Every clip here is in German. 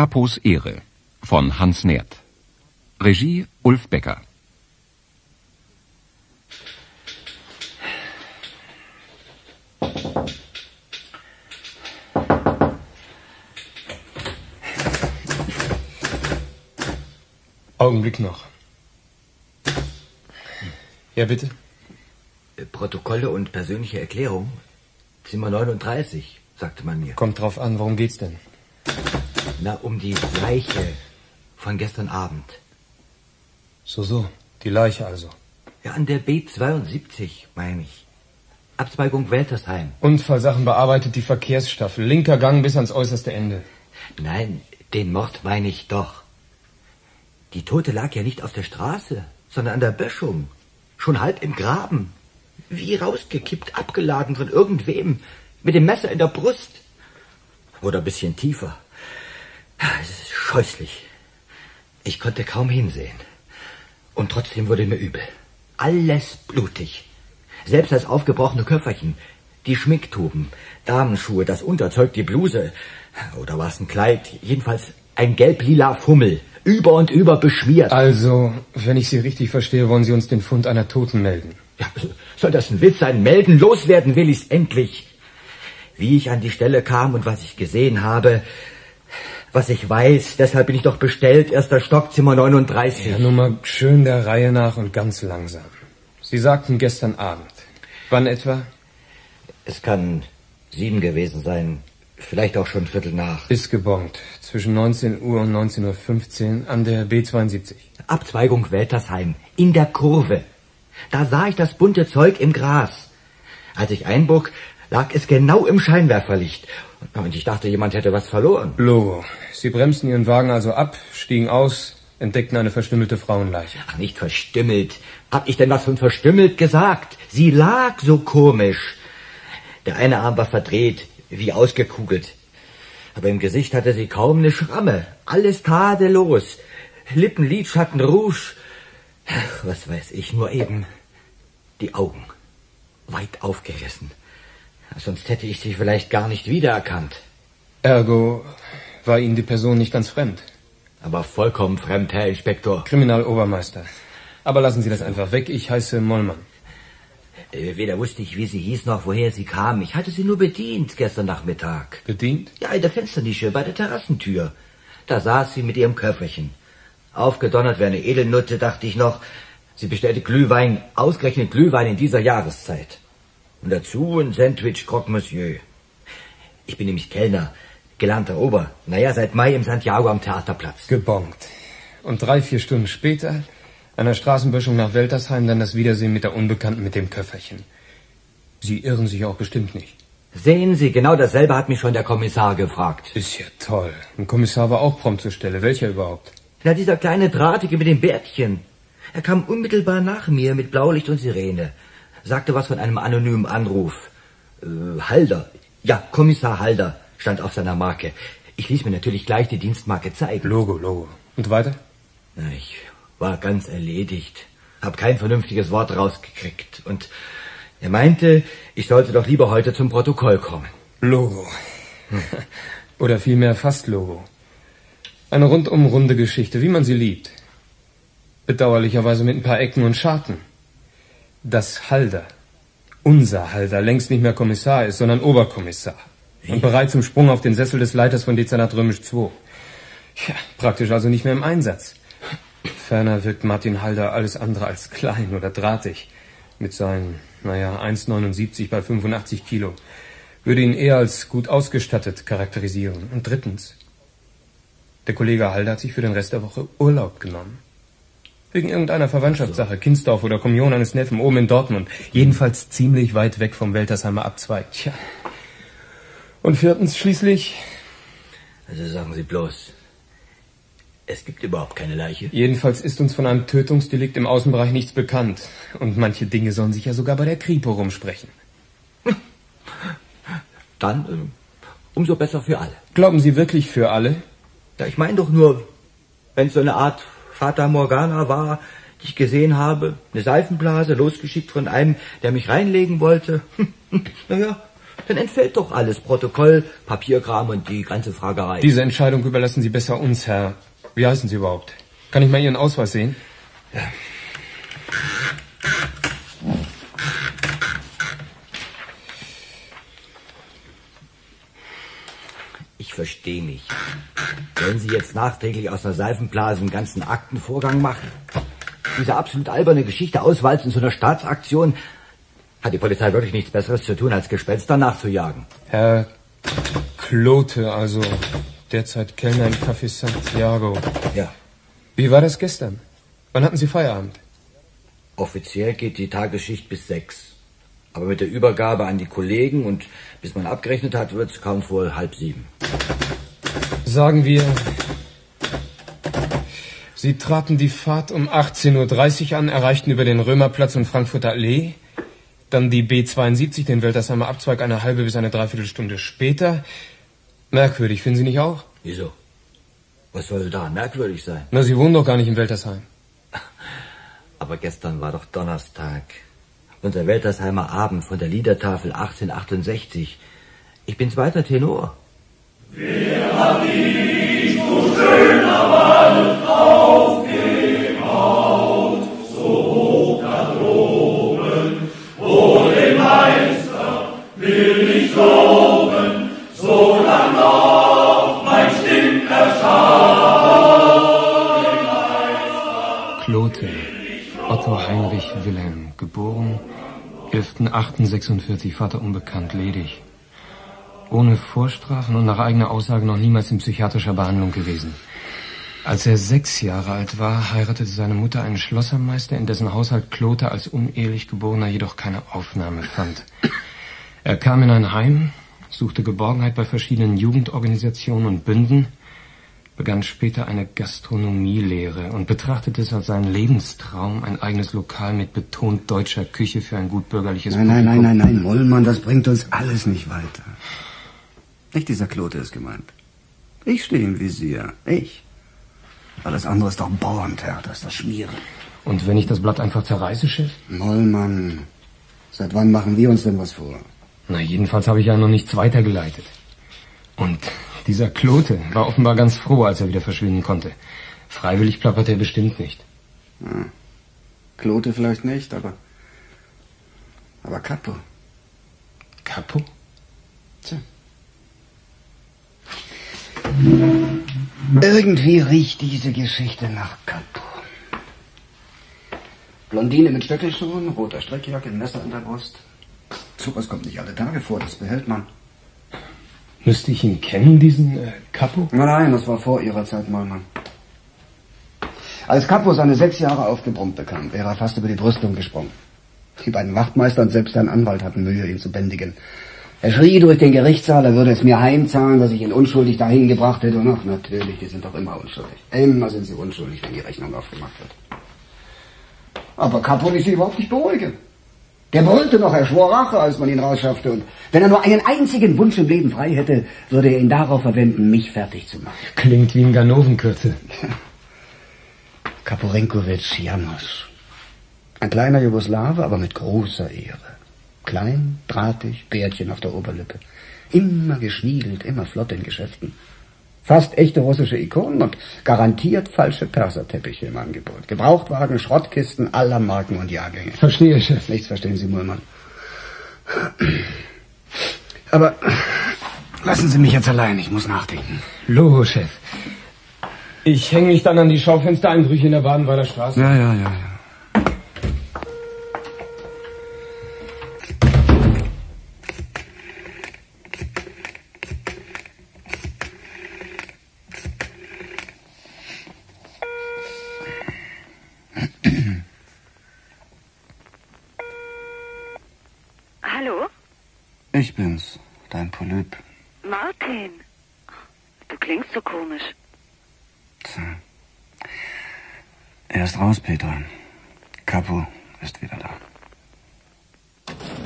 Capos Ehre von Hans Nerth. Regie Ulf Becker. Augenblick noch. Ja, bitte. Protokolle und persönliche Erklärung. Zimmer 39, sagte man mir. Kommt drauf an, worum geht's denn? Na, um die Leiche von gestern Abend. So, die Leiche also. Ja, an der B72, meine ich. Abzweigung Weltersheim. Unfallsachen bearbeitet die Verkehrsstaffel. Linker Gang bis ans äußerste Ende. Nein, den Mord meine ich doch. Die Tote lag ja nicht auf der Straße, sondern an der Böschung. Schon halb im Graben. Wie rausgekippt, abgeladen von irgendwem. Mit dem Messer in der Brust. Oder ein bisschen tiefer. Es ist scheußlich. Ich konnte kaum hinsehen. Und trotzdem wurde mir übel. Alles blutig. Selbst das aufgebrochene Köfferchen, die Schminktuben, Damenschuhe, das Unterzeug, die Bluse. Oder war es ein Kleid? Jedenfalls ein gelb-lila Fummel. Über und über beschmiert. Also, wenn ich Sie richtig verstehe, wollen Sie uns den Fund einer Toten melden. Ja, soll das ein Witz sein? Melden, loswerden will ich's endlich. Wie ich an die Stelle kam und was ich gesehen habe, was ich weiß, deshalb bin ich doch bestellt, erster Stock, Zimmer 39. Ja, nur mal schön der Reihe nach und ganz langsam. Sie sagten gestern Abend. Wann etwa? Es kann 7 gewesen sein. Vielleicht auch schon 19:15. Ist gebongt. Zwischen 19 Uhr und 19:15 Uhr an der B72. Abzweigung Weltersheim. In der Kurve. Da sah ich das bunte Zeug im Gras. Als ich einbog, lag es genau im Scheinwerferlicht. Und ich dachte, jemand hätte was verloren. Logo. Sie bremsten Ihren Wagen also ab, stiegen aus, entdeckten eine verstümmelte Frauenleiche. Ach, nicht verstümmelt. Hab ich denn was von verstümmelt gesagt? Sie lag so komisch. Der eine Arm war verdreht. Wie ausgekugelt. Aber im Gesicht hatte sie kaum eine Schramme. Alles tadellos. Lippen, Lidschatten, Rouge. Ach, was weiß ich, nur eben. Die Augen. Weit aufgerissen. Sonst hätte ich sie vielleicht gar nicht wiedererkannt. Ergo war Ihnen die Person nicht ganz fremd. Aber vollkommen fremd, Herr Inspektor. Kriminalobermeister. Aber lassen Sie das einfach weg. Ich heiße Mollmann. Weder wusste ich, wie sie hieß, noch woher sie kam. Ich hatte sie nur bedient gestern Nachmittag. Bedient? Ja, in der Fensternische, bei der Terrassentür. Da saß sie mit ihrem Köfferchen. Aufgedonnert wie eine Edelnutte, dachte ich noch. Sie bestellte Glühwein, ausgerechnet Glühwein in dieser Jahreszeit. Und dazu ein Sandwich Croque Monsieur. Ich bin nämlich Kellner, gelernter Ober. Naja, seit Mai im Santiago am Theaterplatz. Gebongt. Und 3-4 Stunden später... An der Straßenböschung nach Weltersheim, dann das Wiedersehen mit der Unbekannten mit dem Köfferchen. Sie irren sich auch bestimmt nicht. Sehen Sie, genau dasselbe hat mich schon der Kommissar gefragt. Ist ja toll. Ein Kommissar war auch prompt zur Stelle. Welcher überhaupt? Na, dieser kleine Drahtige mit dem Bärtchen. Er kam unmittelbar nach mir mit Blaulicht und Sirene. Sagte was von einem anonymen Anruf. Halder. Ja, Kommissar Halder stand auf seiner Marke. Ich ließ mir natürlich gleich die Dienstmarke zeigen. Logo. Und weiter? Na, ich... war ganz erledigt, hab kein vernünftiges Wort rausgekriegt. Und er meinte, ich sollte doch lieber heute zum Protokoll kommen. Logo. Oder vielmehr fast Logo. Eine rundum runde Geschichte, wie man sie liebt. Bedauerlicherweise mit ein paar Ecken und Scharten. Dass Halder, unser Halder, längst nicht mehr Kommissar ist, sondern Oberkommissar. Wie? Und bereits im Sprung auf den Sessel des Leiters von Dezernat Römisch II. Ja, praktisch also nicht mehr im Einsatz. Ferner wirkt Martin Halder alles andere als klein oder drahtig. Mit seinen, 1,79 bei 85 Kilo. Würde ihn eher als gut ausgestattet charakterisieren. Und 3. Der Kollege Halder hat sich für den Rest der Woche Urlaub genommen. Wegen irgendeiner Verwandtschaftssache, Kindsdorf oder Kommunion eines Neffen oben in Dortmund. Jedenfalls ziemlich weit weg vom Weltersheimer Abzweig. Tja. Und 4. schließlich... Also sagen Sie bloß... Es gibt überhaupt keine Leiche. Jedenfalls ist uns von einem Tötungsdelikt im Außenbereich nichts bekannt. Und manche Dinge sollen sich ja sogar bei der Kripo rumsprechen. Dann umso besser für alle. Glauben Sie wirklich für alle? Ja, ich meine doch nur, wenn es so eine Art Fata Morgana war, die ich gesehen habe, eine Seifenblase, losgeschickt von einem, der mich reinlegen wollte. Naja, Dann entfällt doch alles, Protokoll, Papierkram und die ganze Fragerei. Diese Entscheidung überlassen Sie besser uns, Herr. Wie heißen Sie überhaupt? Kann ich mal Ihren Ausweis sehen? Ja. Ich verstehe nicht. Wollen Sie jetzt nachträglich aus einer Seifenblase einen ganzen Aktenvorgang machen? Diese absolut alberne Geschichte auswalzen zu einer Staatsaktion... Hat die Polizei wirklich nichts Besseres zu tun, als Gespenster nachzujagen? Herr Klothe, also derzeit Kellner im Café Santiago. Ja. Wie war das gestern? Wann hatten Sie Feierabend? Offiziell geht die Tagesschicht bis 6. Aber mit der Übergabe an die Kollegen und bis man abgerechnet hat, wird es kaum vor 6:30. Sagen wir, Sie traten die Fahrt um 18:30 Uhr an, erreichten über den Römerplatz und Frankfurter Allee... Dann die B72, den Weltersheimer Abzweig, eine halbe bis eine Dreiviertelstunde später. Merkwürdig, finden Sie nicht auch? Wieso? Was soll da merkwürdig sein? Na, Sie wohnen doch gar nicht in Weltersheim. Aber gestern war doch Donnerstag. Unser Weltersheimer Abend von der Liedertafel 1868. Ich bin zweiter Tenor. Wer hat dich, du schöner Wald, aufgebaut, so hoch da droben? Ohne Meister will ich loben, solang noch mein Stimm erschallt. Klothe, Otto Heinrich Wilhelm, geboren 11.08.46, Vater unbekannt, ledig. Ohne Vorstrafen und nach eigener Aussage noch niemals in psychiatrischer Behandlung gewesen. Als er 6 Jahre alt war, heiratete seine Mutter einen Schlossermeister, in dessen Haushalt Klothe als unehelich Geborener jedoch keine Aufnahme fand. Er kam in ein Heim, suchte Geborgenheit bei verschiedenen Jugendorganisationen und Bünden, begann später eine Gastronomielehre und betrachtete es als seinen Lebenstraum, ein eigenes Lokal mit betont deutscher Küche für ein gutbürgerliches Publikum. Nein, Mollmann, das bringt uns alles nicht weiter. Nicht dieser Klothe ist gemeint. Ich stehe im Visier, ich. Alles andere ist doch Bauerntheater, das ist das Schmieren. Und wenn ich das Blatt einfach zerreiße, Chef? Mollmann, seit wann machen wir uns denn was vor? Na, jedenfalls habe ich ja noch nichts weitergeleitet. Und dieser Klothe war offenbar ganz froh, als er wieder verschwinden konnte. Freiwillig plappert er bestimmt nicht. Ja. Klothe vielleicht nicht, aber Capo. Capo? Tja. Irgendwie riecht diese Geschichte nach Capo. Blondine mit Stöckelschuhen, roter Strickjacke, Messer an der Brust. Sowas kommt nicht alle Tage vor, das behält man. Müsste ich ihn kennen, diesen Capo? Nein, das war vor Ihrer Zeit, Mollmann. Als Capo seine 6 Jahre aufgebrummt bekam, wäre er fast über die Brüstung gesprungen. Die beiden Wachtmeister und selbst sein Anwalt hatten Mühe, ihn zu bändigen. Er schrie durch den Gerichtssaal, er würde es mir heimzahlen, dass ich ihn unschuldig dahin gebracht hätte. Und ach, natürlich, die sind doch immer unschuldig. Immer sind sie unschuldig, wenn die Rechnung aufgemacht wird. Aber Capo ließ sie überhaupt nicht beruhigen. Der brüllte noch, er schwor Rache, als man ihn rausschaffte. Und wenn er nur einen einzigen Wunsch im Leben frei hätte, würde er ihn darauf verwenden, mich fertig zu machen. Klingt wie ein Ganovenkürzel. Kaporenkowitsch Janos. Ein kleiner Jugoslawe, aber mit großer Ehre. Klein, drahtig, Bärtchen auf der Oberlippe. Immer geschniegelt, immer flott in Geschäften. Fast echte russische Ikonen und garantiert falsche Perserteppiche im Angebot. Gebrauchtwagen, Schrottkisten aller Marken und Jahrgänge. Verstehe, Chef. Nichts verstehen Sie, Mollmann. Aber lassen Sie mich jetzt allein, ich muss nachdenken. Logo, Chef. Ich hänge mich dann an die Schaufenstereinbrüche in der Baden-Weiler-Straße. Ja. Ich bin's, dein Polyp. Martin, du klingst so komisch. Tja. Er ist raus, Petra. Capo ist wieder da.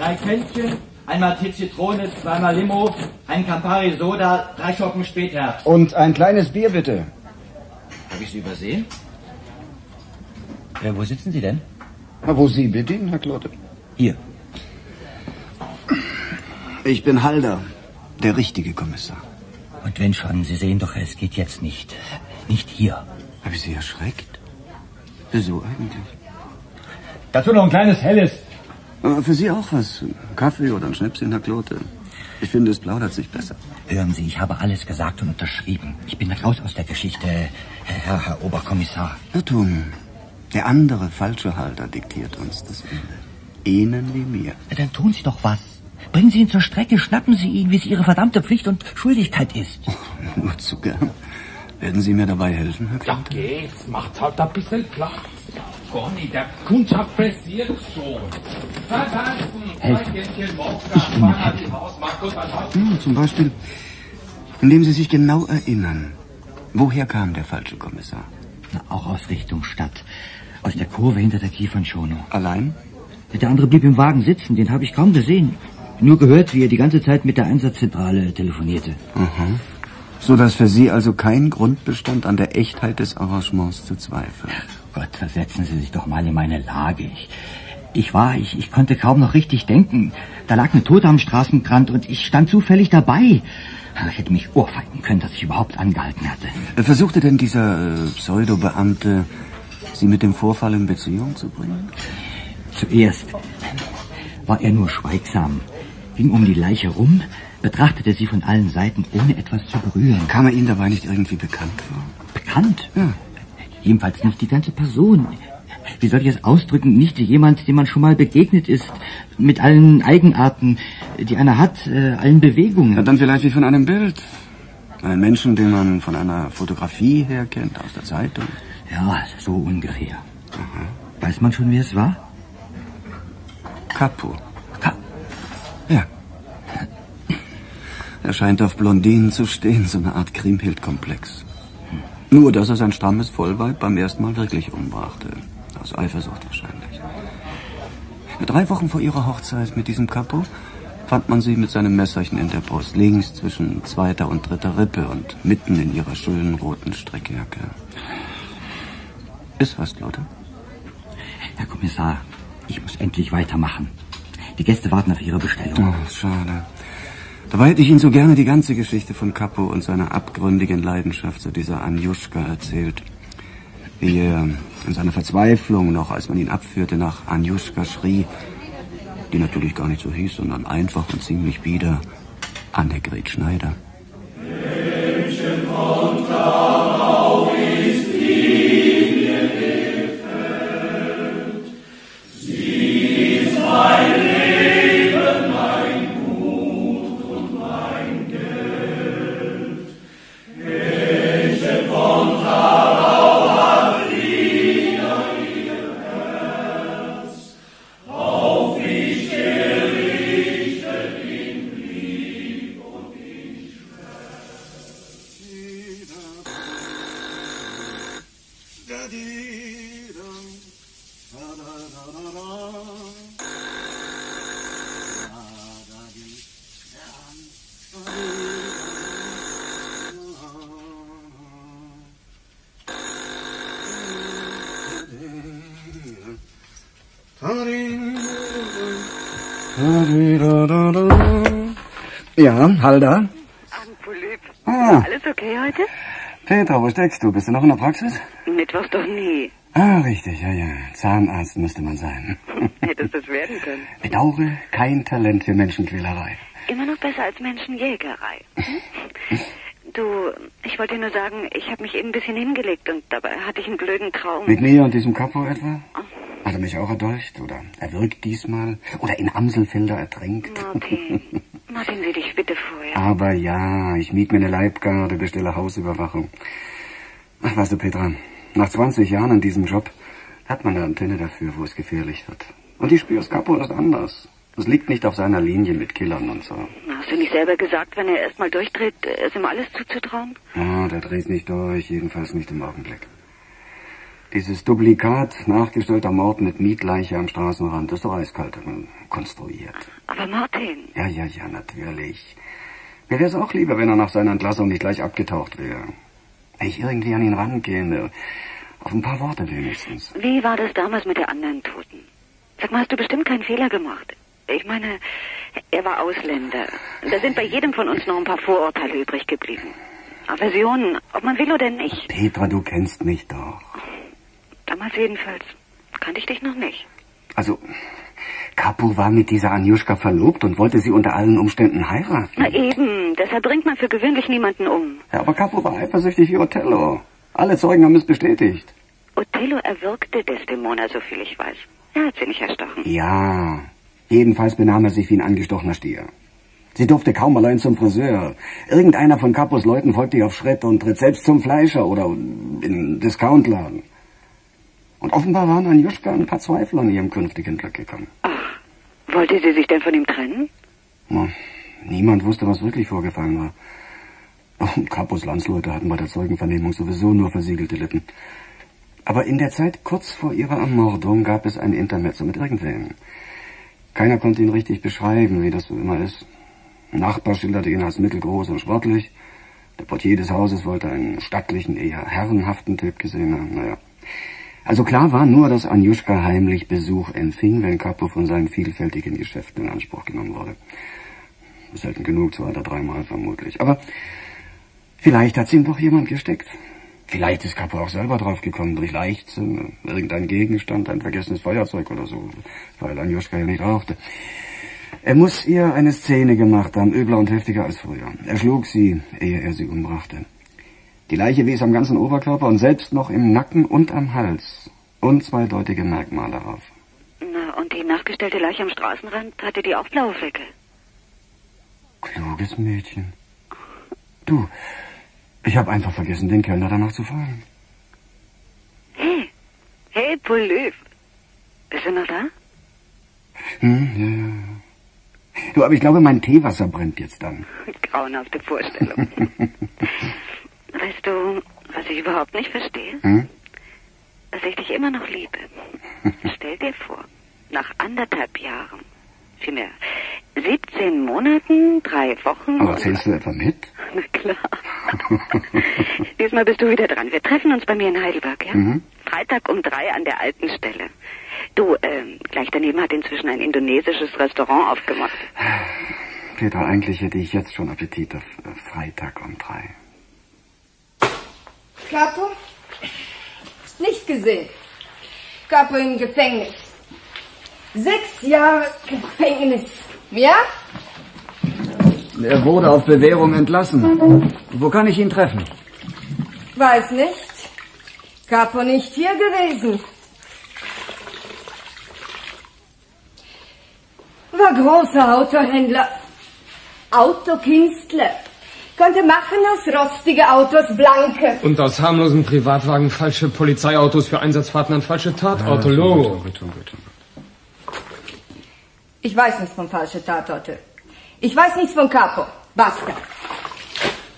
3 Quäntchen, einmal Tizitrone, 2-mal Limo, ein Campari Soda, 3 Schoppen Spätherbst. Und ein kleines Bier, bitte. Hab ich's übersehen? Ja, wo sitzen Sie denn? Na, wo Sie bedienen, Herr Klothe. Hier. Ich bin Halder, der richtige Kommissar. Und wenn schon, Sie sehen doch, es geht jetzt nicht. Nicht hier. Habe ich Sie erschreckt? Wieso eigentlich? Dazu noch ein kleines Helles. Für Sie auch was. Ein Kaffee oder ein Schnäpschen, Herr Klothe. Ich finde, es plaudert sich besser. Hören Sie, ich habe alles gesagt und unterschrieben. Ich bin raus aus der Geschichte, Herr Oberkommissar. Irrtum. Der andere falsche Halder diktiert uns das Ende. Ihnen wie mir. Dann tun Sie doch was. Bringen Sie ihn zur Strecke, schnappen Sie ihn, wie es Ihre verdammte Pflicht und Schuldigkeit ist. Oh, nur zu gern. Werden Sie mir dabei helfen, Herr Klothe? Ja, geht's. Macht halt ein bisschen Platz. Conny, der Kundschaft pressiert schon. Verlassen! Helfen. Zum Beispiel, indem Sie sich genau erinnern, woher kam der falsche Kommissar? Na, auch aus Richtung Stadt. Aus der Kurve hinter der Kiefernschonung. Allein? Der andere blieb im Wagen sitzen, den habe ich kaum gesehen. Nur gehört, wie er die ganze Zeit mit der Einsatzzentrale telefonierte. Mhm. So dass für Sie also kein Grund bestand, an der Echtheit des Arrangements zu zweifeln. Ach Gott, versetzen Sie sich doch mal in meine Lage. Ich konnte kaum noch richtig denken. Da lag eine Tote am Straßenrand und ich stand zufällig dabei. Ich hätte mich ohrfeigen können, dass ich überhaupt angehalten hatte. Versuchte denn dieser Pseudo-Beamte, Sie mit dem Vorfall in Beziehung zu bringen? Zuerst war er nur schweigsam, ging um die Leiche rum, betrachtete sie von allen Seiten, ohne etwas zu berühren. Kam er Ihnen dabei nicht irgendwie bekannt vor? Bekannt? Ja. Jedenfalls nicht die ganze Person. Wie soll ich es ausdrücken? Nicht jemand, dem man schon mal begegnet ist, mit allen Eigenarten, die einer hat, allen Bewegungen. Ja, dann vielleicht wie von einem Bild. Einen Menschen, den man von einer Fotografie her kennt, aus der Zeitung. Ja, so ungefähr. Mhm. Weiß man schon, wer es war? Capo. Ja. Er scheint auf Blondinen zu stehen, so eine Art Kriemhild-Komplex. Nur, dass er sein strammes Vollweib beim ersten Mal wirklich umbrachte. Aus Eifersucht wahrscheinlich. 3 Wochen vor ihrer Hochzeit mit diesem Capo fand man sie mit seinem Messerchen in der Brust, links zwischen 2. und 3. Rippe und mitten in ihrer schönen roten Strickjacke. Ist was, Klothe? Herr Kommissar, ich muss endlich weitermachen. Die Gäste warten auf ihre Bestellung. Oh, schade. Dabei hätte ich Ihnen so gerne die ganze Geschichte von Capo und seiner abgründigen Leidenschaft zu dieser Anjuschka erzählt. Wie er in seiner Verzweiflung noch, als man ihn abführte, nach Anjuschka schrie, die natürlich gar nicht so hieß, sondern einfach und ziemlich bieder Annegret Schneider. Ja, Halder. Abend, Polyp. Ah. Alles okay heute? Petra, wo steckst du? Bist du noch in der Praxis? Mittwochs doch nie. Ah, richtig, ja, ja. Zahnarzt müsste man sein. Hättest das werden können. Bedauere kein Talent für Menschenquälerei. Immer noch besser als Menschenjägerei. Hm? Du, ich wollte dir nur sagen, ich habe mich eben ein bisschen hingelegt und dabei hatte ich einen blöden Traum. Mit mir und diesem Capo etwa? Oh. Hat er mich auch erdolcht oder erwürgt diesmal oder in Amselfelder ertränkt? Martin, sieh dich bitte vorher. Aber ja, ich miet mir eine Leibgarde, bestelle Hausüberwachung. Ach, weißt du, Petra, nach 20 Jahren in diesem Job hat man eine Antenne dafür, wo es gefährlich wird. Und ich spüre, Capo ist anders. Das liegt nicht auf seiner Linie mit Killern und so. Hast du nicht selber gesagt, wenn er erstmal durchdreht, ist ihm alles zuzutrauen? Ja, der dreht nicht durch, jedenfalls nicht im Augenblick. Dieses Duplikat nachgestellter Mord mit Mietleiche am Straßenrand, das ist doch eiskalt konstruiert. Aber Martin... Ja, ja, ja, natürlich. Mir wäre es auch lieber, wenn er nach seiner Entlassung nicht gleich abgetaucht wäre. Wenn ich irgendwie an ihn rankäme. Auf ein paar Worte wenigstens. Wie war das damals mit der anderen Toten? Sag mal, hast du bestimmt keinen Fehler gemacht? Ich meine, Er war Ausländer. Da sind bei jedem von uns noch ein paar Vorurteile übrig geblieben. Aversionen, ob man will oder nicht. Petra, du kennst mich doch. Damals jedenfalls. Kannte ich dich noch nicht. Also, Capo war mit dieser Anjuschka verlobt und wollte sie unter allen Umständen heiraten. Na eben, deshalb bringt man für gewöhnlich niemanden um. Ja, aber Capo war eifersüchtig wie Othello. Alle Zeugen haben es bestätigt. Othello erwürgte Desdemona, soviel ich weiß. Er hat sie nicht erstochen. Ja, jedenfalls benahm er sich wie ein angestochener Stier. Sie durfte kaum allein zum Friseur. Irgendeiner von Capos Leuten folgte ihr auf Schritt und tritt selbst zum Fleischer oder in einen Discountladen. Und offenbar waren Anjuschka ein paar Zweifel an ihrem künftigen Glück gekommen. Ach, wollte sie sich denn von ihm trennen? Na, niemand wusste, was wirklich vorgefallen war. Und Capos Landsleute hatten bei der Zeugenvernehmung sowieso nur versiegelte Lippen. Aber in der Zeit kurz vor ihrer Ermordung gab es ein Intermezzo mit irgendwem. Keiner konnte ihn richtig beschreiben, wie das so immer ist. Ein Nachbar schilderte ihn als mittelgroß und sportlich. Der Portier des Hauses wollte einen stattlichen, eher herrenhaften Typ gesehen haben. Naja. Also klar war nur, dass Anjuschka heimlich Besuch empfing, wenn Capo von seinen vielfältigen Geschäften in Anspruch genommen wurde. Selten genug, 2 oder 3 Mal vermutlich. Aber vielleicht hat sie ihm doch jemand gesteckt. Vielleicht ist Capo auch selber draufgekommen, durch Leichtsinn, irgendein Gegenstand, ein vergessenes Feuerzeug oder so, weil Anjuschka ja nicht rauchte. Er muss ihr eine Szene gemacht haben, übler und heftiger als früher. Er schlug sie, ehe er sie umbrachte. Die Leiche wies am ganzen Oberkörper und selbst noch im Nacken und am Hals unzweideutige Merkmale auf. Na, und die nachgestellte Leiche am Straßenrand, hatte die auch blaue Flecke? Kluges Mädchen. Du, ich habe einfach vergessen, den Kellner danach zu fragen. Hey, hey, Polöw. Bist du noch da? Hm, ja. Du, aber ich glaube, mein Teewasser brennt jetzt dann. Grauenhafte Vorstellung. Weißt du, was ich überhaupt nicht verstehe? Hm? Dass ich dich immer noch liebe. Stell dir vor, nach 1,5 Jahren, vielmehr 17 Monaten, 3 Wochen... Aber zählst du etwa mit? Na klar. Diesmal bist du wieder dran. Wir treffen uns bei mir in Heidelberg, ja? Mhm. Freitag um 3 an der alten Stelle. Du, gleich daneben hat inzwischen ein indonesisches Restaurant aufgemacht. Petra, eigentlich hätte ich jetzt schon Appetit auf Freitag um 3. Capo? Nicht gesehen. Capo im Gefängnis. 6 Jahre Gefängnis. Ja? Er wurde auf Bewährung entlassen. Wo kann ich ihn treffen? Weiß nicht. Capo nicht hier gewesen. War großer Autohändler. Autokünstler. Konnte machen aus rostige Autos blanke. Und aus harmlosen Privatwagen falsche Polizeiautos für Einsatzfahrten an falsche Tatorte. Logo. Ich weiß nichts von falsche Tatorte. Ich weiß nichts von Capo. Basta.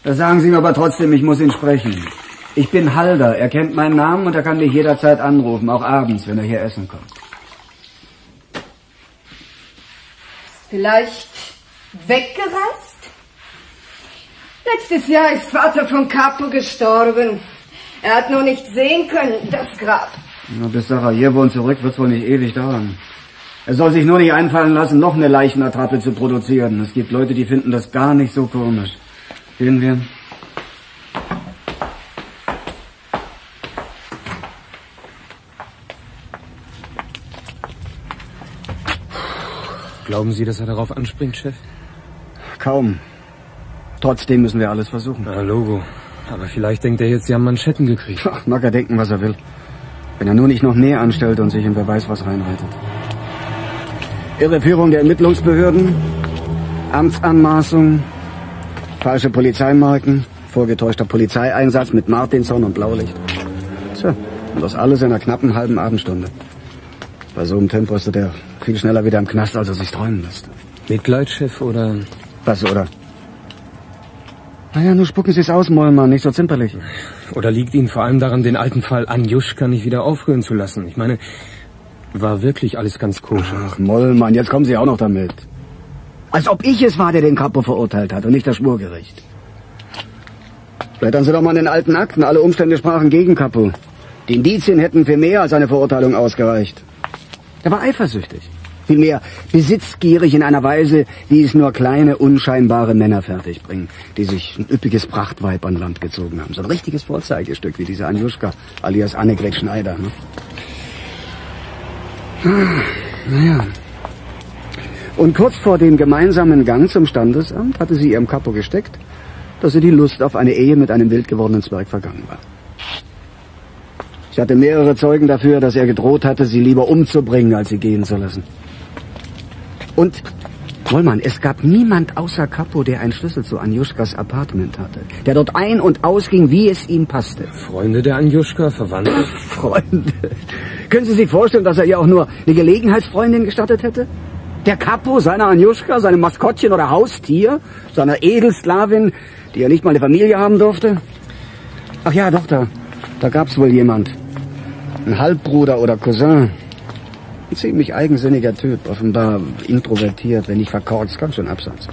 Da sagen Sie mir aber trotzdem, ich muss ihn sprechen. Ich bin Halder. Er kennt meinen Namen und er kann mich jederzeit anrufen, auch abends, wenn er hier essen kommt. Ist vielleicht weggereist? Letztes Jahr ist Vater von Capo gestorben. Er hat nur nicht sehen können, das Grab. Na, bis Sarajevo und zurück wird's wohl nicht ewig dauern. Er soll sich nur nicht einfallen lassen, noch eine Leichenattrappe zu produzieren. Es gibt Leute, die finden das gar nicht so komisch. Gehen wir. Glauben Sie, dass er darauf anspringt, Chef? Kaum. Trotzdem müssen wir alles versuchen. Na, Logo. Aber vielleicht denkt er jetzt, Sie haben Manschetten gekriegt. Ach, mag er denken, was er will. Wenn er nur nicht noch näher anstellt und sich in wer weiß was reinreitet. Irreführung der Ermittlungsbehörden, Amtsanmaßung, falsche Polizeimarken, vorgetäuschter Polizeieinsatz mit Martinshorn und Blaulicht. Tja, und das alles in einer knappen halben Abendstunde. Bei so einem Tempo ist er viel schneller wieder im Knast, als er sich träumen lässt. Mitleid, Chef, oder... Was, oder? Naja, nur spucken Sie es aus, Mollmann, nicht so zimperlich. Oder liegt Ihnen vor allem daran, den alten Fall Anjuschka nicht wieder aufrühren zu lassen? Ich meine, war wirklich alles ganz komisch. Ach, Mollmann, jetzt kommen Sie auch noch damit. Als ob ich es war, der den Capo verurteilt hat und nicht das Schwurgericht. Blättern Sie doch mal in den alten Akten. Alle Umstände sprachen gegen Capo. Die Indizien hätten für mehr als eine Verurteilung ausgereicht. Er war eifersüchtig. vielmehr besitzgierig in einer Weise, wie es nur kleine, unscheinbare Männer fertigbringen, die sich ein üppiges Prachtweib an Land gezogen haben. So ein richtiges Vorzeigestück wie diese Anjuschka, alias Annegret Schneider. Ne? Naja. Und kurz vor dem gemeinsamen Gang zum Standesamt hatte sie ihrem Capo gesteckt, dass ihr die Lust auf eine Ehe mit einem wild gewordenen Zwerg vergangen war. Ich hatte mehrere Zeugen dafür, dass er gedroht hatte, sie lieber umzubringen, als sie gehen zu lassen. Und, Mollmann, es gab niemand außer Capo, der einen Schlüssel zu Anjuschkas Apartment hatte, der dort ein- und ausging, wie es ihm passte. Freunde der Anjuschka, Verwandte? Freunde? Können Sie sich vorstellen, dass er ihr auch nur eine Gelegenheitsfreundin gestattet hätte? Der Capo seiner Anjuschka, seinem Maskottchen oder Haustier, seiner Edelsklavin, die ja nicht mal eine Familie haben durfte? Ach ja, doch, da gab's wohl jemand. Ein Halbbruder oder Cousin. Ein ziemlich eigensinniger Typ, offenbar introvertiert, wenn nicht verkorkst, ganz schön Absatz.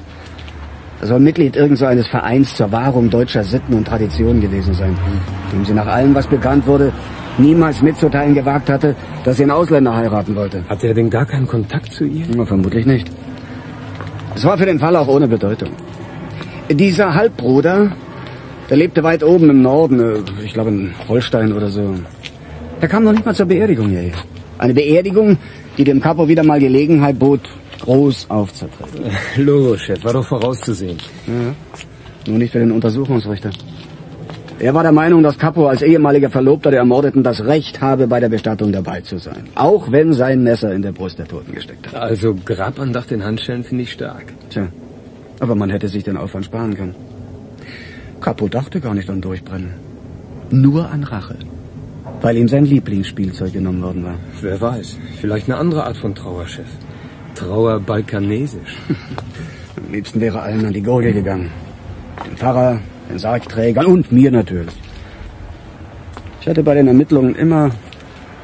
Er soll Mitglied irgendeines Vereins zur Wahrung deutscher Sitten und Traditionen gewesen sein, dem sie nach allem, was bekannt wurde, niemals mitzuteilen gewagt hatte, dass sie einen Ausländer heiraten wollte. Hatte er denn gar keinen Kontakt zu ihr? Na, vermutlich nicht. Es war für den Fall auch ohne Bedeutung. Dieser Halbbruder, der lebte weit oben im Norden, ich glaube in Holstein oder so. Der kam noch nicht mal zur Beerdigung hierher. Eine Beerdigung, die dem Capo wieder mal Gelegenheit bot, groß aufzutreten. Logisch, Chef, war doch vorauszusehen. Ja, nur nicht für den Untersuchungsrichter. Er war der Meinung, dass Capo als ehemaliger Verlobter der Ermordeten das Recht habe, bei der Bestattung dabei zu sein. Auch wenn sein Messer in der Brust der Toten gesteckt hat. Also Grabandacht in Handschellen finde ich stark. Tja, aber man hätte sich den Aufwand sparen können. Capo dachte gar nicht an Durchbrennen. Nur an Rache. Weil ihm sein Lieblingsspielzeug genommen worden war. Wer weiß, vielleicht eine andere Art von Trauer, Chef. Trauer balkanesisch. Am liebsten wäre allen an die Gurgel gegangen. Dem Pfarrer, den Sargträgern und mir natürlich. Ich hatte bei den Ermittlungen immer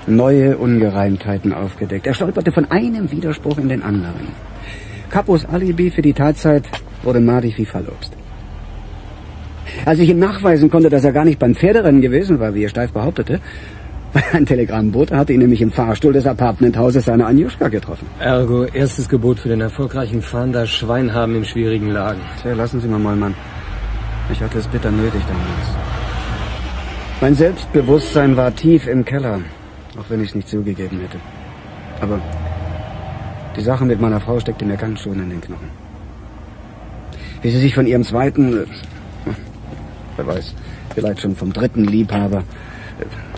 neue Ungereimtheiten aufgedeckt. Er stolperte von einem Widerspruch in den anderen. Capos Alibi für die Tatzeit wurde madig wie Fallobst. Als ich ihm nachweisen konnte, dass er gar nicht beim Pferderennen gewesen war, wie er steif behauptete, weil ein Telegrammbote hatte ihn nämlich im Fahrstuhl des Apartmenthauses seiner Anjuschka getroffen. Ergo, erstes Gebot für den erfolgreichen Fahnder, Schwein haben in schwierigen Lagen. Tja, lassen Sie mal, Mann. Ich hatte es bitter nötig damals. Mein Selbstbewusstsein war tief im Keller, auch wenn ich es nicht zugegeben hätte. Aber die Sache mit meiner Frau steckte mir ganz schön in den Knochen. Wie sie sich von ihrem zweiten... Wer weiß, vielleicht schon vom dritten Liebhaber.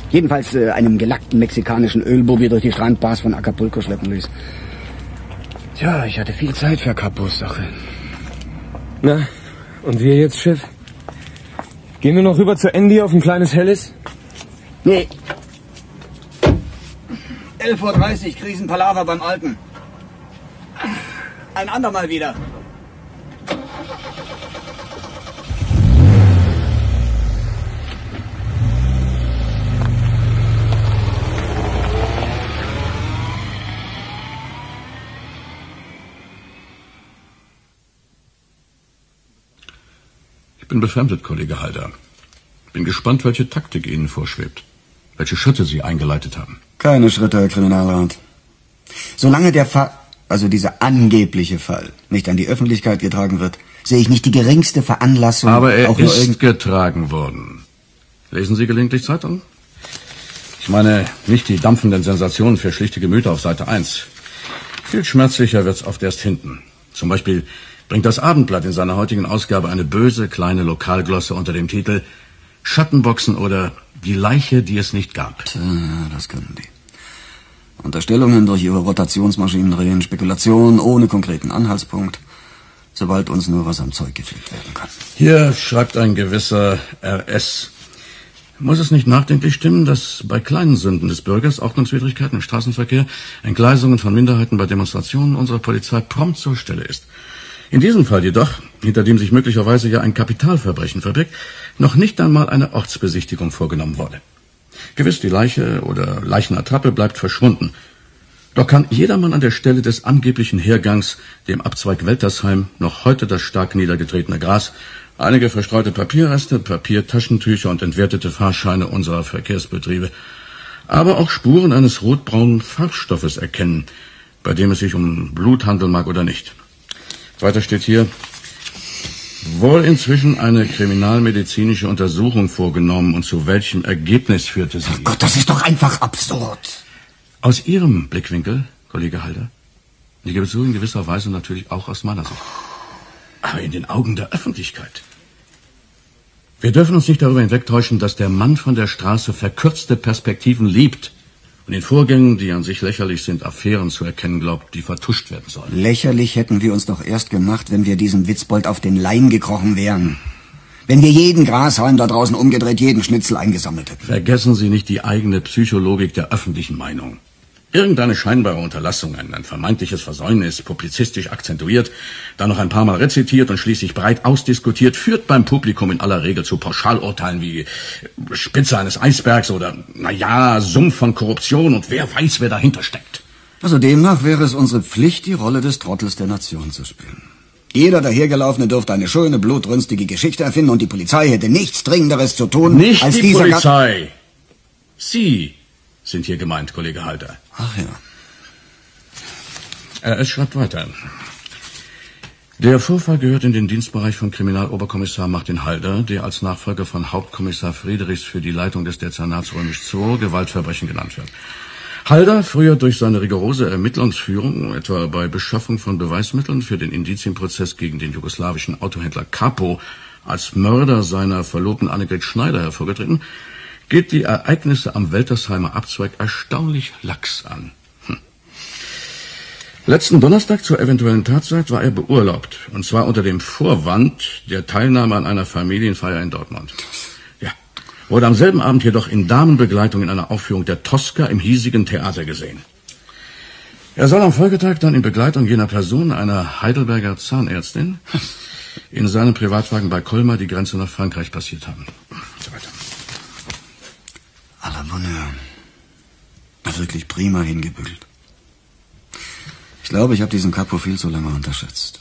Jedenfalls einem gelackten mexikanischen Ölbubi durch die Strandbars von Acapulco schleppen ließ. Tja, ich hatte viel Zeit für Capos Sache. Na, und wir jetzt, Chef? Gehen wir noch rüber zu Andy auf ein kleines Helles? Nee. 11.30 Uhr, Krisenpalaver beim Alten. Ein andermal wieder. Ich bin befremdet, Kollege Halder. Bin gespannt, welche Taktik Ihnen vorschwebt. Welche Schritte Sie eingeleitet haben. Keine Schritte, Herr Kriminalrat. Solange der Fall, also dieser angebliche Fall, nicht an die Öffentlichkeit getragen wird, sehe ich nicht die geringste Veranlassung... Aber er ist getragen worden. Lesen Sie gelegentlich Zeitung? Ich meine, nicht die dampfenden Sensationen für schlichte Gemüter auf Seite 1. Viel schmerzlicher wird's oft erst hinten. Zum Beispiel... bringt das Abendblatt in seiner heutigen Ausgabe eine böse kleine Lokalglosse unter dem Titel Schattenboxen oder die Leiche, die es nicht gab. Tja, das können die. Unterstellungen durch ihre Rotationsmaschinen drehen, Spekulationen ohne konkreten Anhaltspunkt, sobald uns nur was am Zeug gefehlt werden kann. Hier schreibt ein gewisser RS. Muss es nicht nachdenklich stimmen, dass bei kleinen Sünden des Bürgers, Ordnungswidrigkeiten im Straßenverkehr, Entgleisungen von Minderheiten bei Demonstrationen unserer Polizei prompt zur Stelle ist? In diesem Fall jedoch, hinter dem sich möglicherweise ja ein Kapitalverbrechen verbirgt, noch nicht einmal eine Ortsbesichtigung vorgenommen wurde. Gewiss, die Leiche oder Leichenattrappe bleibt verschwunden. Doch kann jedermann an der Stelle des angeblichen Hergangs, dem Abzweig Weltersheim, noch heute das stark niedergetretene Gras, einige verstreute Papierreste, Papiertaschentücher und entwertete Fahrscheine unserer Verkehrsbetriebe, aber auch Spuren eines rotbraunen Farbstoffes erkennen, bei dem es sich um Blut handeln mag oder nicht. Weiter steht hier, wohl inzwischen eine kriminalmedizinische Untersuchung vorgenommen und zu welchem Ergebnis führte sie? Ach Gott, das ist doch einfach absurd. Aus Ihrem Blickwinkel, Kollege Halder, ich gebe zu, in gewisser Weise natürlich auch aus meiner Sicht. Aber in den Augen der Öffentlichkeit. Wir dürfen uns nicht darüber hinwegtäuschen, dass der Mann von der Straße verkürzte Perspektiven liebt und in Vorgängen, die an sich lächerlich sind, Affären zu erkennen glaubt, die vertuscht werden sollen. Lächerlich hätten wir uns doch erst gemacht, wenn wir diesem Witzbold auf den Leim gekrochen wären. Wenn wir jeden Grashalm da draußen umgedreht, jeden Schnitzel eingesammelt hätten. Vergessen Sie nicht die eigene Psychologik der öffentlichen Meinung. Irgendeine scheinbare Unterlassung, ein vermeintliches Versäumnis, publizistisch akzentuiert, dann noch ein paar Mal rezitiert und schließlich breit ausdiskutiert, führt beim Publikum in aller Regel zu Pauschalurteilen wie Spitze eines Eisbergs oder, naja, Sumpf von Korruption und wer weiß, wer dahinter steckt. Also demnach wäre es unsere Pflicht, die Rolle des Trottels der Nation zu spielen. Jeder Dahergelaufene dürfte eine schöne, blutrünstige Geschichte erfinden und die Polizei hätte nichts Dringenderes zu tun, nicht als die Polizei. Sie sind hier gemeint, Kollege Halder. Ach ja. Es schreibt weiter. Der Vorfall gehört in den Dienstbereich von Kriminaloberkommissar Martin Halder, der als Nachfolger von Hauptkommissar Friedrichs für die Leitung des Dezernats Römisch II Gewaltverbrechen genannt wird. Halder, früher durch seine rigorose Ermittlungsführung, etwa bei Beschaffung von Beweismitteln für den Indizienprozess gegen den jugoslawischen Autohändler Capo, als Mörder seiner Verlobten Annegret Schneider hervorgetreten, geht die Ereignisse am Weltersheimer Abzweig erstaunlich lax an. Letzten Donnerstag zur eventuellen Tatzeit war er beurlaubt, und zwar unter dem Vorwand der Teilnahme an einer Familienfeier in Dortmund. Ja, wurde am selben Abend jedoch in Damenbegleitung in einer Aufführung der Tosca im hiesigen Theater gesehen. Er soll am Folgetag dann in Begleitung jener Person, einer Heidelberger Zahnärztin, in seinem Privatwagen bei Colmar die Grenze nach Frankreich passiert haben. So weiter. A la Bonheur. Wirklich prima hingebügelt. Ich glaube, ich habe diesen Capo viel zu lange unterschätzt.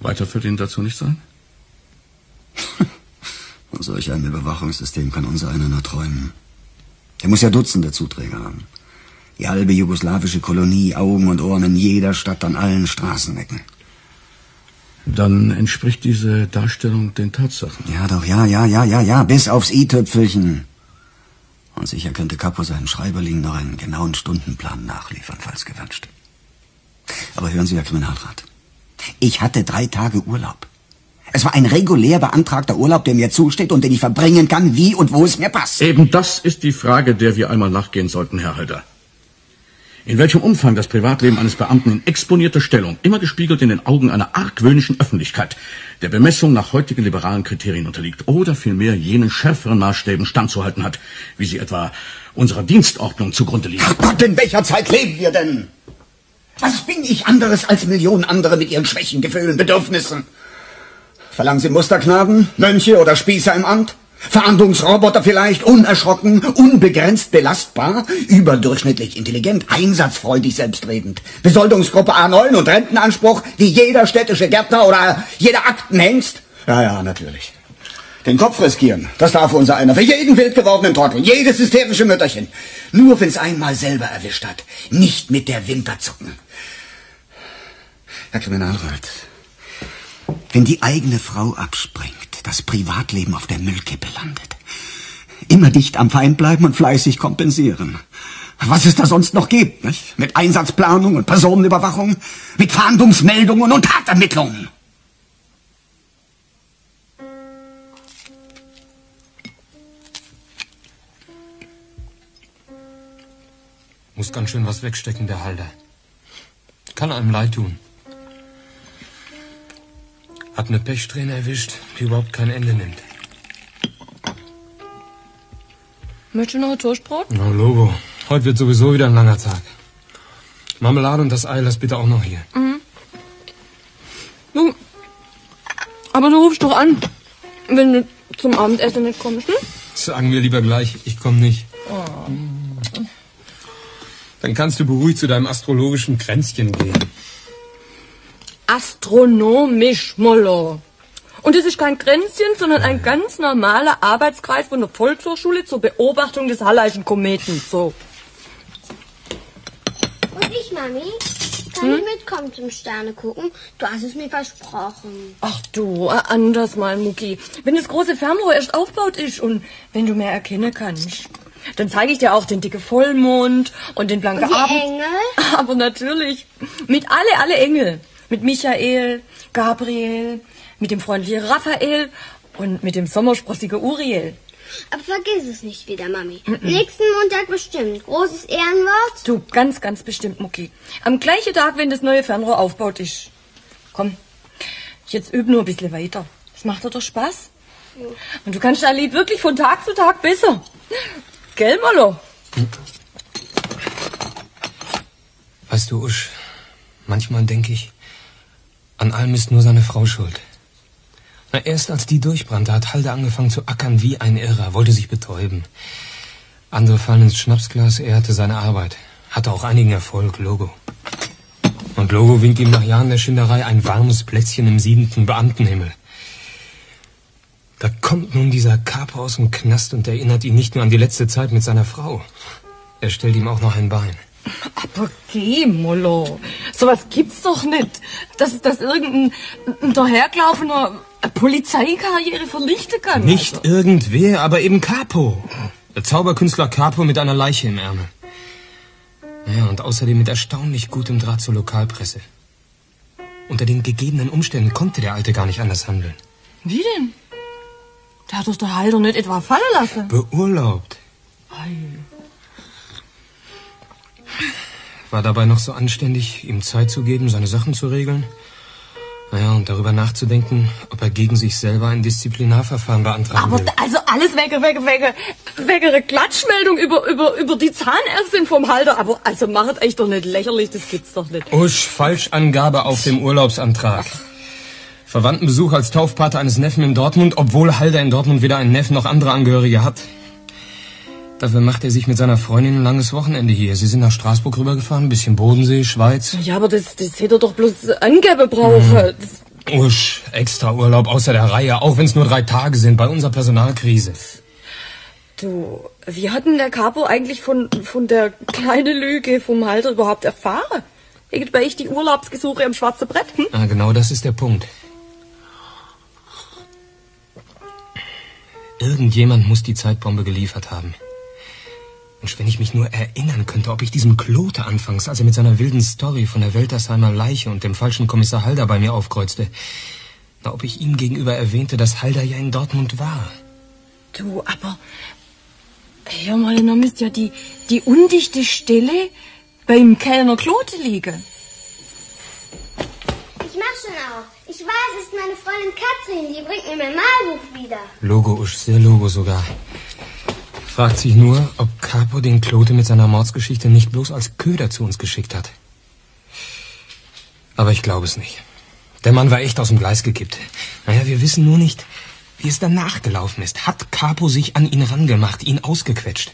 Weiter wird Ihnen dazu nicht sein? Und solch ein Überwachungssystem kann unser einer nur träumen. Der muss ja Dutzende Zuträger haben. Die halbe jugoslawische Kolonie, Augen und Ohren in jeder Stadt, an allen Straßenecken. Dann entspricht diese Darstellung den Tatsachen. Ja doch, ja, bis aufs i-Tüpfelchen. Und sicher könnte Capo seinen Schreiberling noch einen genauen Stundenplan nachliefern, falls gewünscht. Aber hören Sie, Herr Kriminalrat, ich hatte 3 Tage Urlaub. Es war ein regulär beantragter Urlaub, der mir zusteht und den ich verbringen kann, wie und wo es mir passt. Eben das ist die Frage, der wir einmal nachgehen sollten, Herr Halder. In welchem Umfang das Privatleben eines Beamten in exponierter Stellung, immer gespiegelt in den Augen einer argwöhnischen Öffentlichkeit, der Bemessung nach heutigen liberalen Kriterien unterliegt oder vielmehr jenen schärferen Maßstäben standzuhalten hat, wie sie etwa unserer Dienstordnung zugrunde liegen. Ach Gott, in welcher Zeit leben wir denn? Was bin ich anderes als Millionen andere mit ihren Schwächen, Gefühlen, Bedürfnissen? Verlangen Sie Musterknaben, Mönche oder Spießer im Amt? Verhandlungsroboter vielleicht, unerschrocken, unbegrenzt belastbar, überdurchschnittlich intelligent, einsatzfreudig selbstredend. Besoldungsgruppe A9 und Rentenanspruch, wie jeder städtische Gärtner oder jeder Aktenhengst. Ja, natürlich. Den Kopf riskieren, das darf unser einer. Für jeden wild gewordenen Trottel, jedes hysterische Mütterchen. Nur wenn es einmal selber erwischt hat, nicht mit der Wimper zucken. Herr Kriminalrat, wenn die eigene Frau abspringt, das Privatleben auf der Müllkippe landet. Immer dicht am Feind bleiben und fleißig kompensieren. Was es da sonst noch gibt, nicht? Mit Einsatzplanung und Personenüberwachung, mit Fahndungsmeldungen und Tatermittlungen. Muss ganz schön was wegstecken, der Halder. Kann einem leid tun. Hat eine Pechsträhne erwischt, die überhaupt kein Ende nimmt. Möchtest du noch ein Toastbrot? Na, Logo. Heute wird sowieso wieder ein langer Tag. Marmelade und das Ei, lass bitte auch noch hier. Mhm. Du, aber du rufst doch an, wenn du zum Abendessen nicht kommst, ne? Sagen wir lieber gleich, ich komme nicht. Oh. Dann kannst du beruhigt zu deinem astrologischen Kränzchen gehen. Astronomisch, Mollo. Und es ist kein Kränzchen, sondern ein ganz normaler Arbeitskreis von der Volkshochschule zur Beobachtung des Halleischen Kometen. So. Und ich, Mami, kann ich mitkommen zum Sterne gucken? Du hast es mir versprochen. Ach du, anders mal, Mucki. Wenn das große Fernrohr erst aufbaut ist und wenn du mehr erkennen kannst, dann zeige ich dir auch den dicke Vollmond und den blanken Abend. Engel? Aber natürlich. Mit alle Engel. Mit Michael, Gabriel, mit dem freundlichen Raphael und mit dem sommersprossigen Uriel. Aber vergiss es nicht wieder, Mami. Nächsten Montag bestimmt. Großes Ehrenwort? Du, ganz bestimmt, Mucki. Am gleichen Tag, wenn das neue Fernrohr aufbaut ist. Komm, jetzt üb nur ein bisschen weiter. Das macht doch Spaß. Ja. Und du kannst dein Lied wirklich von Tag zu Tag besser. Gell, Molo? Weißt du, Usch, manchmal denke ich, an allem ist nur seine Frau schuld. Na, erst als die durchbrannte, hat Halder angefangen zu ackern wie ein Irrer, wollte sich betäuben. Andere fallen ins Schnapsglas, er hatte seine Arbeit. Hatte auch einigen Erfolg, Logo. Und Logo winkt ihm nach Jahren der Schinderei ein warmes Plätzchen im siebenten Beamtenhimmel. Da kommt nun dieser Capo aus dem Knast und erinnert ihn nicht nur an die letzte Zeit mit seiner Frau. Er stellt ihm auch noch ein Bein. Aber geh, Molo. Sowas gibt's doch nicht. Dass irgendein dahergelaufener Polizeikarriere vernichten kann. Nicht also. Irgendwer, aber eben Capo. Der Zauberkünstler Capo mit einer Leiche im Ärmel. Naja, und außerdem mit erstaunlich gutem Draht zur Lokalpresse. Unter den gegebenen Umständen konnte der Alte gar nicht anders handeln. Wie denn? Der hat doch der Halder nicht etwa fallen lassen. Beurlaubt. Ei. War dabei noch so anständig, ihm Zeit zu geben, seine Sachen zu regeln. Naja, und darüber nachzudenken, ob er gegen sich selber ein Disziplinarverfahren beantragen will. Aber also alles wegere Klatschmeldung über die Zahnärztin vom Halder. Aber also macht euch doch nicht lächerlich, das gibt's doch nicht. Usch, Falschangabe auf dem Urlaubsantrag. Verwandtenbesuch als Taufpate eines Neffen in Dortmund, obwohl Halder in Dortmund weder einen Neffen noch andere Angehörige hat. Dafür macht er sich mit seiner Freundin ein langes Wochenende hier. Sie sind nach Straßburg rübergefahren, ein bisschen Bodensee, Schweiz. Ja, aber das hätte er doch bloß Angabe brauchen. Mhm. Usch, extra Urlaub außer der Reihe, auch wenn es nur 3 Tage sind, bei unserer Personalkrise. Du, wie hat denn der Capo eigentlich von der kleinen Lüge vom Halter überhaupt erfahren? Irgendwann ich die Urlaubsgesuche am schwarzen Brett, hm? Ah, genau, das ist der Punkt. Irgendjemand muss die Zeitbombe geliefert haben. Und wenn ich mich nur erinnern könnte, ob ich diesem Klothe anfangs, als er mit seiner wilden Story von der Weltersheimer Leiche und dem falschen Kommissar Halder bei mir aufkreuzte, na, ob ich ihm gegenüber erwähnte, dass Halder ja in Dortmund war. Du, aber... Ja, mal, dann müsste ja die undichte Stelle beim Kellner Klothe liegen. Ich mach schon auf. Ich weiß, es ist meine Freundin Katrin, die bringt mir mein Malbuch wieder. Logo, Usch, sehr Logo sogar. Fragt sich nur, ob Capo den Klothe mit seiner Mordsgeschichte nicht bloß als Köder zu uns geschickt hat. Aber ich glaube es nicht. Der Mann war echt aus dem Gleis gekippt. Naja, wir wissen nur nicht, wie es danach gelaufen ist. Hat Capo sich an ihn rangemacht, ihn ausgequetscht?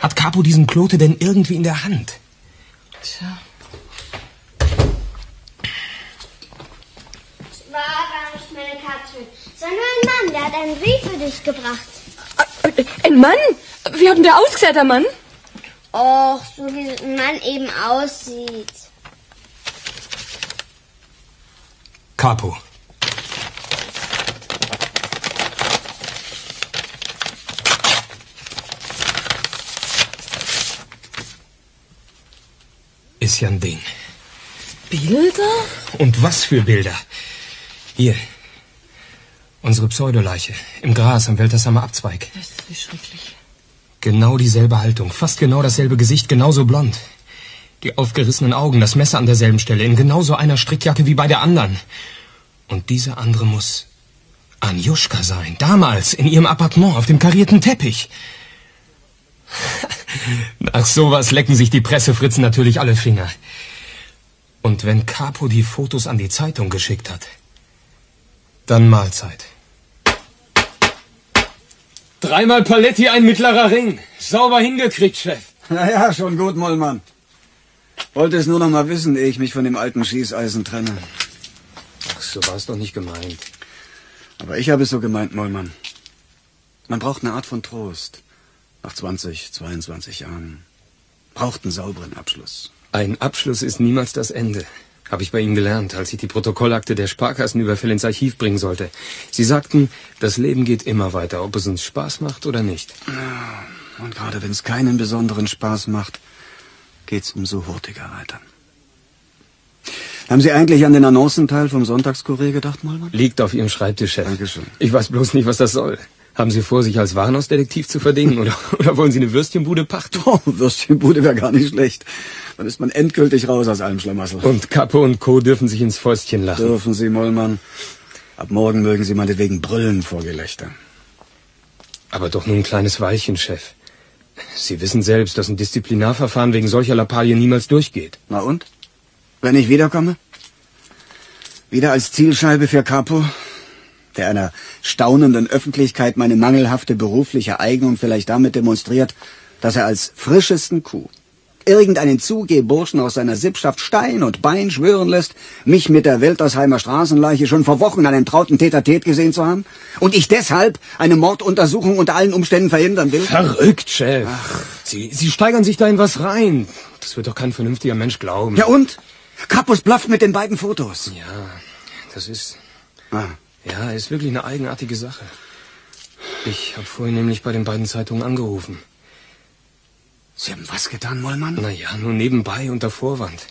Hat Capo diesen Klothe denn irgendwie in der Hand? Tja. Es war gar nicht meine Katrin, sondern ein Mann, der hat einen Brief für dich gebracht. Ein Mann? Wie hat denn der ausgesehen, der Mann? Och, so wie ein Mann eben aussieht. Capo. Ist ja ein Ding. Bilder? Und was für Bilder? Hier. Unsere Pseudoleiche. Im Gras am Weltersheimer Abzweig. Das ist wie schrecklich. Genau dieselbe Haltung, fast genau dasselbe Gesicht, genauso blond. Die aufgerissenen Augen, das Messer an derselben Stelle, in genauso einer Strickjacke wie bei der anderen. Und diese andere muss Anjuschka sein. Damals, in ihrem Appartement, auf dem karierten Teppich. Nach sowas lecken sich die Pressefritzen natürlich alle Finger. Und wenn Capo die Fotos an die Zeitung geschickt hat, dann Mahlzeit. 3-mal Paletti, ein mittlerer Ring. Sauber hingekriegt, Chef. Naja, schon gut, Mollmann. Wollte es nur noch mal wissen, ehe ich mich von dem alten Schießeisen trenne. Ach, so war es doch nicht gemeint. Aber ich habe es so gemeint, Mollmann. Man braucht eine Art von Trost. Nach 20, 22 Jahren. Braucht einen sauberen Abschluss. Ein Abschluss ist niemals das Ende. Habe ich bei ihm gelernt, als ich die Protokollakte der Sparkassenüberfälle ins Archiv bringen sollte. Sie sagten, das Leben geht immer weiter, ob es uns Spaß macht oder nicht. Und gerade wenn es keinen besonderen Spaß macht, geht's umso hurtiger weiter. Haben Sie eigentlich an den Annoncenteil vom Sonntagskurier gedacht, Mollmann? Liegt auf Ihrem Schreibtisch, Chef. Dankeschön. Ich weiß bloß nicht, was das soll. Haben Sie vor, sich als Warenhausdetektiv zu verdingen? Oder wollen Sie eine Würstchenbude pachten? Oh, Würstchenbude wäre gar nicht schlecht. Dann ist man endgültig raus aus allem Schlamassel. Und Capo und Co. dürfen sich ins Fäustchen lachen. Dürfen Sie, Mollmann. Ab morgen mögen Sie meinetwegen brüllen vor Gelächter. Aber doch nur ein kleines Weilchen, Chef. Sie wissen selbst, dass ein Disziplinarverfahren wegen solcher Lappalien niemals durchgeht. Na und? Wenn ich wiederkomme? Wieder als Zielscheibe für Capo? Der einer staunenden Öffentlichkeit meine mangelhafte berufliche Eignung vielleicht damit demonstriert, dass er als frischesten Kuh irgendeinen Zugehburschen aus seiner Sippschaft Stein und Bein schwören lässt, mich mit der Weltersheimer Straßenleiche schon vor Wochen an einem trauten Tête-à-Tête gesehen zu haben und ich deshalb eine Morduntersuchung unter allen Umständen verhindern will? Verrückt, Chef. Ach, Sie steigern sich da in was rein. Das wird doch kein vernünftiger Mensch glauben. Ja und? Capos blufft mit den beiden Fotos. Ja, das ist... Ah. Ja, ist wirklich eine eigenartige Sache. Ich habe vorhin nämlich bei den beiden Zeitungen angerufen. Sie haben was getan, Mollmann? Naja, nur nebenbei unter Vorwand.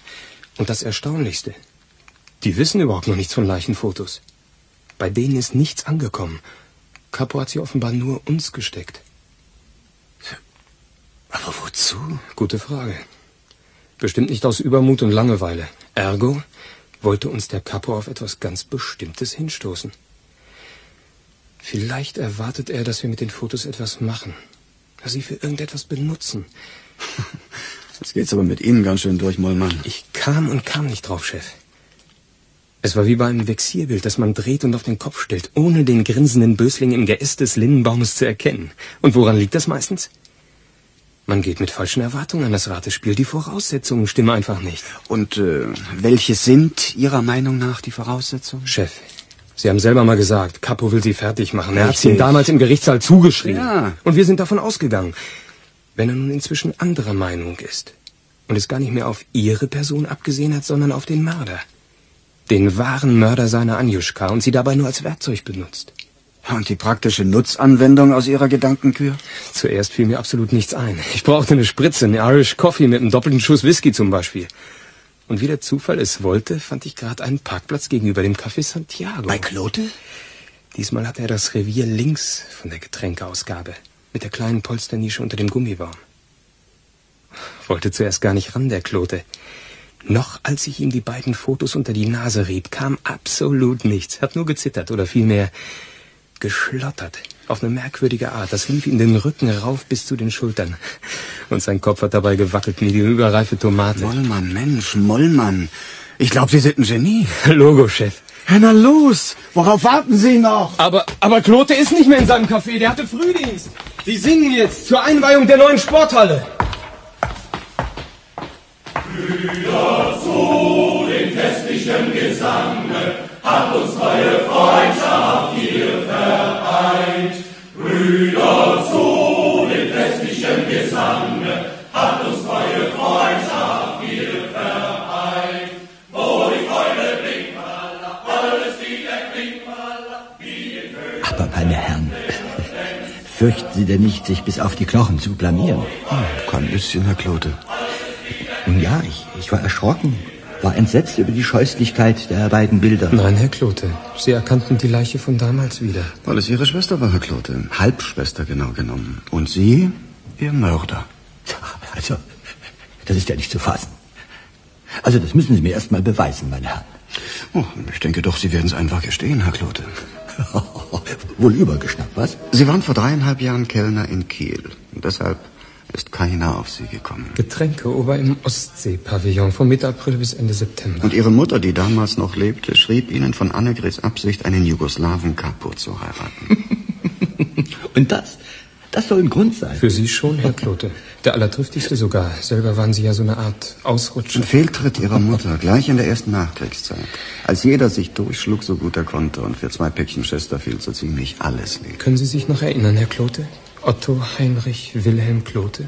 Und das Erstaunlichste. Die wissen überhaupt noch nichts von Leichenfotos. Bei denen ist nichts angekommen. Capo hat sie offenbar nur uns gesteckt. Aber wozu? Gute Frage. Bestimmt nicht aus Übermut und Langeweile. Ergo wollte uns der Capo auf etwas ganz Bestimmtes hinstoßen. Vielleicht erwartet er, dass wir mit den Fotos etwas machen. Dass sie für irgendetwas benutzen. Jetzt geht's aber mit Ihnen ganz schön durch, Mollmann. Ich kam und kam nicht drauf, Chef. Es war wie bei einem Vexierbild, das man dreht und auf den Kopf stellt, ohne den grinsenden Bösling im Geäst des Linnenbaumes zu erkennen. Und woran liegt das meistens? Man geht mit falschen Erwartungen an das Ratespiel. Die Voraussetzungen stimmen einfach nicht. Und welche sind Ihrer Meinung nach die Voraussetzungen? Chef, Sie haben selber mal gesagt, Capo will Sie fertig machen. Er hat Ihnen damals im Gerichtssaal zugeschrien. Ja. Und wir sind davon ausgegangen. Wenn er nun inzwischen anderer Meinung ist und es gar nicht mehr auf Ihre Person abgesehen hat, sondern auf den Mörder. Den wahren Mörder seiner Anjuschka und Sie dabei nur als Werkzeug benutzt. Und die praktische Nutzanwendung aus Ihrer Gedankenkür? Zuerst fiel mir absolut nichts ein. Ich brauchte eine Spritze, einen Irish Coffee mit einem doppelten Schuss Whisky zum Beispiel. Und wie der Zufall es wollte, fand ich gerade einen Parkplatz gegenüber dem Café Santiago. Bei Klothe? Diesmal hatte er das Revier links von der Getränkeausgabe, mit der kleinen Polsternische unter dem Gummibaum. Wollte zuerst gar nicht ran, der Klothe. Noch als ich ihm die beiden Fotos unter die Nase rieb, kam absolut nichts. Hat nur gezittert oder vielmehr... geschlottert, auf eine merkwürdige Art. Das lief ihm den Rücken rauf bis zu den Schultern. Und sein Kopf hat dabei gewackelt wie die überreife Tomate. Mollmann, Mensch, Mollmann. Ich glaube, Sie sind ein Genie. Logo, Chef. Na los, worauf warten Sie noch? Aber Klothe ist nicht mehr in seinem Café, der hatte Frühdienst. Sie singen jetzt zur Einweihung der neuen Sporthalle. Brüder, zu dem festlichen Gesange hat uns neue Freundschaft hier vereint. Brüder, zu dem festlichen Gesange hat uns neue Freundschaft hier vereint. Wo die Freude blinkt, alles wieder blinkt, wie in Höhe. Aber meine Herren, fürchten Sie denn nicht, sich bis auf die Knochen zu blamieren? Kein bisschen, Herr Klothe. Nun ja, ich war erschrocken. War entsetzt über die Scheußlichkeit der beiden Bilder. Nein, Herr Klothe. Sie erkannten die Leiche von damals wieder. Weil es Ihre Schwester war, Herr Klothe. Halbschwester genau genommen. Und Sie, Ihr Mörder. Also, das ist ja nicht zu fassen. Also, das müssen Sie mir erst mal beweisen, meine Herren. Oh, ich denke doch, Sie werden es einfach gestehen, Herr Klothe. Wohl übergeschnappt, was? Sie waren vor 3,5 Jahren Kellner in Kiel. Und deshalb... ist keiner auf Sie gekommen. Getränkeober im Ostsee-Pavillon von Mitte April bis Ende September. Und Ihre Mutter, die damals noch lebte, schrieb Ihnen von Annegrets Absicht, einen Jugoslawen Capo zu heiraten. Und das soll ein Grund sein. Für Sie schon, Herr Klothe. Der Allertriftigste sogar. Selber waren Sie ja so eine Art Ausrutscher. Ein Fehltritt Ihrer Mutter, gleich in der ersten Nachkriegszeit. Als jeder sich durchschlug, so gut er konnte, und für 2 Päckchen Chesterfield so ziemlich alles lief. Können Sie sich noch erinnern, Herr Klothe? Otto Heinrich Wilhelm Klothe,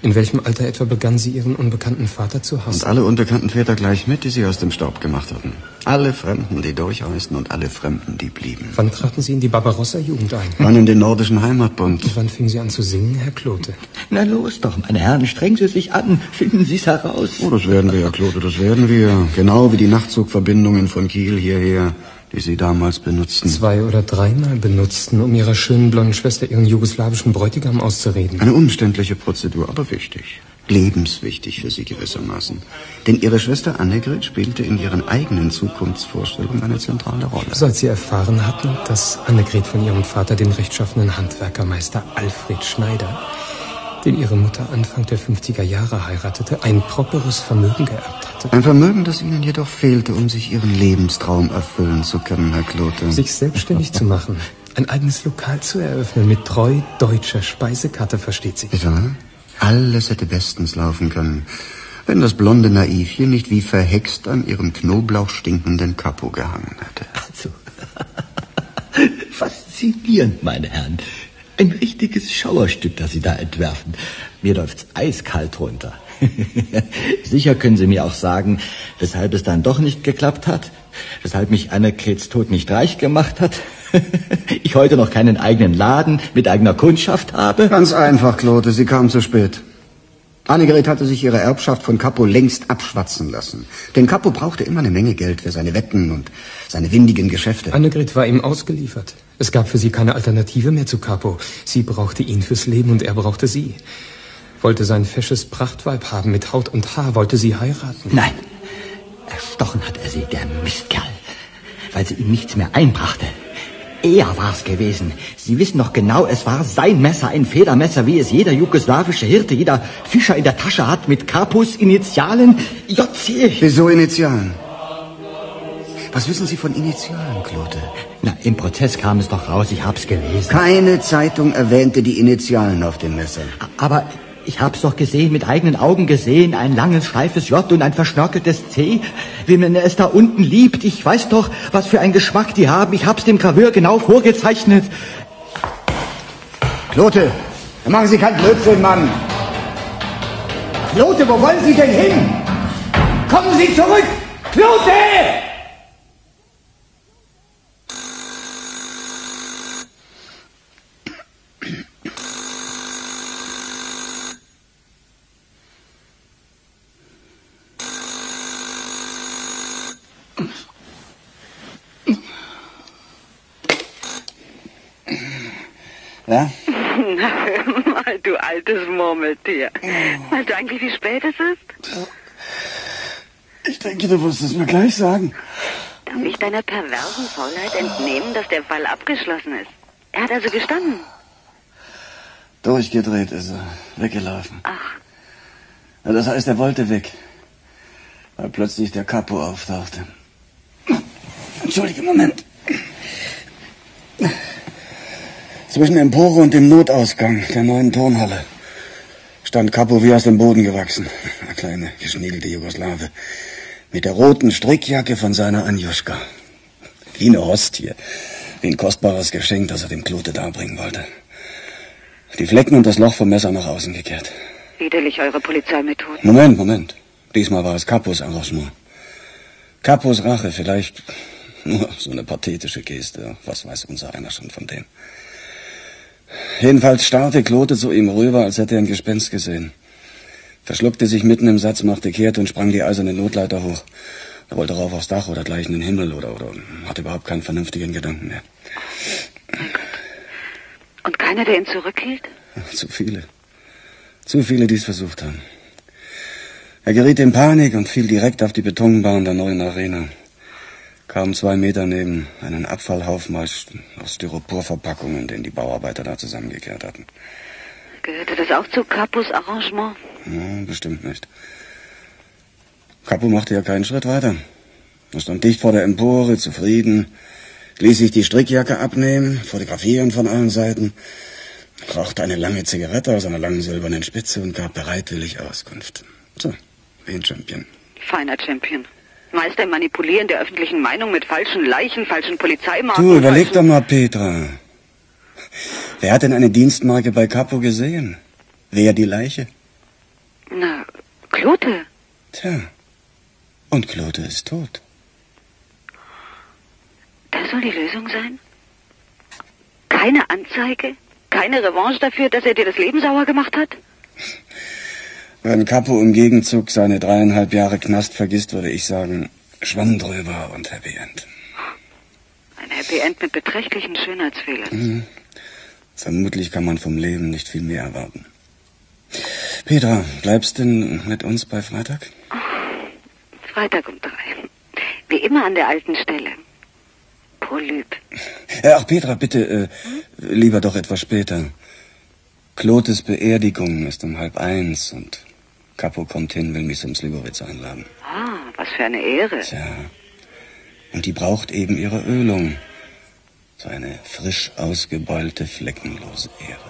In welchem Alter etwa begann sie, ihren unbekannten Vater zu hassen? Und alle unbekannten Väter gleich mit, die sie aus dem Staub gemacht hatten. Alle Fremden, die durchreisten, und alle Fremden, die blieben. Wann traten Sie in die Barbarossa-Jugend ein? Wann in den nordischen Heimatbund. Und wann fingen Sie an zu singen, Herr Klothe? Na los doch, meine Herren, strengen Sie sich an, finden Sie es heraus. Oh, das werden wir, Herr Klothe, das werden wir. Genau wie die Nachtzugverbindungen von Kiel hierher, die Sie damals benutzten. 2- oder 3-mal benutzten, um Ihrer schönen blonden Schwester ihren jugoslawischen Bräutigam auszureden. Eine umständliche Prozedur, aber wichtig. Lebenswichtig für Sie gewissermaßen. Denn Ihre Schwester Annegret spielte in ihren eigenen Zukunftsvorstellungen eine zentrale Rolle. So als Sie erfahren hatten, dass Annegret von ihrem Vater, dem rechtschaffenen Handwerkermeister Alfred Schneider, den Ihre Mutter Anfang der 50er Jahre heiratete, ein properes Vermögen geerbt hatte. Ein Vermögen, das Ihnen jedoch fehlte, um sich Ihren Lebenstraum erfüllen zu können, Herr Klothe. Sich selbstständig zu machen, ein eigenes Lokal zu eröffnen, mit treu deutscher Speisekarte, versteht sich. Ja, alles hätte bestens laufen können, wenn das blonde Naivchen nicht wie verhext an ihrem Knoblauch stinkenden Capo gehangen hätte. Also, faszinierend, meine Herren. Ein richtiges Schauerstück, das Sie da entwerfen. Mir läuft's eiskalt runter. Sicher können Sie mir auch sagen, weshalb es dann doch nicht geklappt hat, weshalb mich Annegrets Tod nicht reich gemacht hat, ich heute noch keinen eigenen Laden mit eigener Kundschaft habe. Ganz einfach, Klothe, Sie kam zu spät. Annegret hatte sich ihre Erbschaft von Capo längst abschwatzen lassen. Denn Capo brauchte immer eine Menge Geld für seine Wetten und seine windigen Geschäfte. Annegret war ihm ausgeliefert. Es gab für sie keine Alternative mehr zu Capo. Sie brauchte ihn fürs Leben und er brauchte sie. Wollte sein fesches Prachtweib haben mit Haut und Haar, wollte sie heiraten. Nein, erstochen hat er sie, der Mistkerl, weil sie ihm nichts mehr einbrachte. Er war's gewesen. Sie wissen noch genau, es war sein Messer, ein Federmesser, wie es jeder jugoslawische Hirte, jeder Fischer in der Tasche hat, mit Capos Initialen JC. Wieso Initialen? Was wissen Sie von Initialen, Klothe? Na, im Prozess kam es doch raus, ich hab's gelesen. Keine Zeitung erwähnte die Initialen auf dem Messer. Aber ich hab's doch gesehen, mit eigenen Augen gesehen, ein langes, steifes J und ein verschnörkeltes C, wie man es da unten liebt. Ich weiß doch, was für einen Geschmack die haben. Ich hab's dem Graveur genau vorgezeichnet. Klothe, da machen Sie keinen Blödsinn, Mann. Klothe, wo wollen Sie denn hin? Kommen Sie zurück! Klothe! Ja? Na, mal, du altes Murmeltier. Weißt du eigentlich, wie spät es ist? Ich denke, du wirst es mir gleich sagen. Darf ich deiner perversen Faulheit entnehmen, dass der Fall abgeschlossen ist? Er hat also gestanden. Durchgedreht ist er. Weggelaufen. Ach. Ja, das heißt, er wollte weg. Weil plötzlich der Capo auftauchte. Entschuldige, Moment. Zwischen Empore und dem Notausgang der neuen Turnhalle stand Capo wie aus dem Boden gewachsen. Eine kleine, geschniegelte Jugoslawe. Mit der roten Strickjacke von seiner Anjuschka. Wie eine Hostie. Wie ein kostbares Geschenk, das er dem Klothe darbringen wollte. Die Flecken und das Loch vom Messer nach außen gekehrt. Widerlich, eure Polizeimethoden. Moment, Moment. Diesmal war es Capos Arrangement. Capos Rache, vielleicht nur so eine pathetische Geste. Was weiß unser einer schon von dem? Jedenfalls starrte Klothe zu ihm rüber, als hätte er ein Gespenst gesehen. Verschluckte sich mitten im Satz, machte Kehrt und sprang die eiserne Notleiter hoch. Er wollte rauf aufs Dach oder gleich in den Himmel oder hatte überhaupt keinen vernünftigen Gedanken mehr. Mein Gott. Und keiner, der ihn zurückhielt? Zu viele. Zu viele, die es versucht haben. Er geriet in Panik und fiel direkt auf die Betonbahn der neuen Arena. Kaum 2 Meter neben einen Abfallhaufen aus Styroporverpackungen, den die Bauarbeiter da zusammengekehrt hatten. Gehörte das auch zu Capos Arrangement? Ja, bestimmt nicht. Capo machte ja keinen Schritt weiter. Er stand dicht vor der Empore, zufrieden, ließ sich die Strickjacke abnehmen, fotografieren von allen Seiten, rauchte eine lange Zigarette aus einer langen silbernen Spitze und gab bereitwillig Auskunft. So, wie ein Champion. Feiner Champion. Meister im Manipulieren der öffentlichen Meinung mit falschen Leichen, falschen Polizeimarken... Du, überleg doch mal, Petra. Wer hat denn eine Dienstmarke bei Capo gesehen? Wer die Leiche? Na, Klothe. Tja, und Klothe ist tot. Das soll die Lösung sein? Keine Anzeige? Keine Revanche dafür, dass er dir das Leben sauer gemacht hat? Wenn Capo im Gegenzug seine 3,5 Jahre Knast vergisst, würde ich sagen, Schwamm drüber und Happy End. Ein Happy End mit beträchtlichen Schönheitsfehlern. Mhm. Vermutlich kann man vom Leben nicht viel mehr erwarten. Petra, bleibst denn mit uns bei Freitag? Freitag um 3. Wie immer an der alten Stelle. Polyp. Ach, Petra, bitte, lieber doch etwas später. Klothes Beerdigung ist um 1:30 und Capo kommt hin, will mich zum Slivovitz einladen. Ah, was für eine Ehre. Tja, und die braucht eben ihre Ölung. So eine frisch ausgebeulte, fleckenlose Ehre.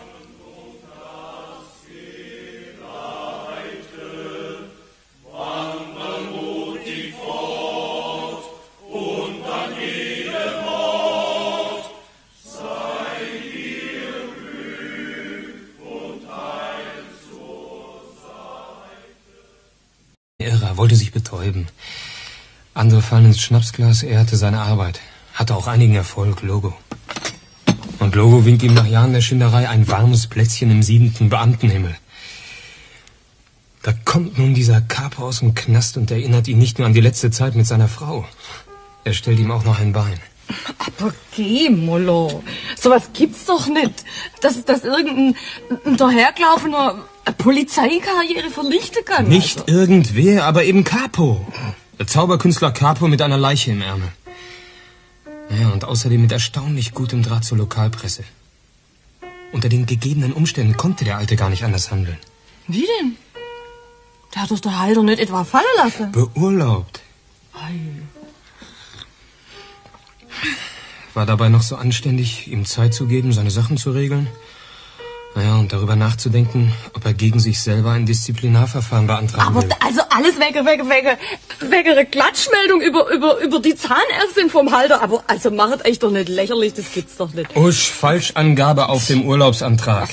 Wollte sich betäuben. Andere fallen ins Schnapsglas, er hatte seine Arbeit. Hatte auch einigen Erfolg, Logo. Und Logo winkt ihm nach Jahren der Schinderei ein warmes Plätzchen im 7. Beamtenhimmel. Da kommt nun dieser Capo aus dem Knast und erinnert ihn nicht nur an die letzte Zeit mit seiner Frau. Er stellt ihm auch noch ein Bein. Aber geh, Molo. Sowas gibt's doch nicht. Dass irgendein dahergelaufener Polizeikarriere vernichten kann. Nicht also. Irgendwer, aber eben Capo. Der Zauberkünstler Capo mit einer Leiche im Ärmel. Naja, und außerdem mit erstaunlich gutem Draht zur Lokalpresse. Unter den gegebenen Umständen konnte der Alte gar nicht anders handeln. Wie denn? Der hat uns der Halder nicht etwa fallen lassen. Beurlaubt. Ei. War dabei noch so anständig, ihm Zeit zu geben, seine Sachen zu regeln. Naja, und darüber nachzudenken, ob er gegen sich selber ein Disziplinarverfahren beantragen will. Aber also alles wegere Klatschmeldung über die Zahnärztin vom Halder. Aber also machet euch doch nicht lächerlich, das gibt's doch nicht. Usch, Falschangabe auf dem Urlaubsantrag.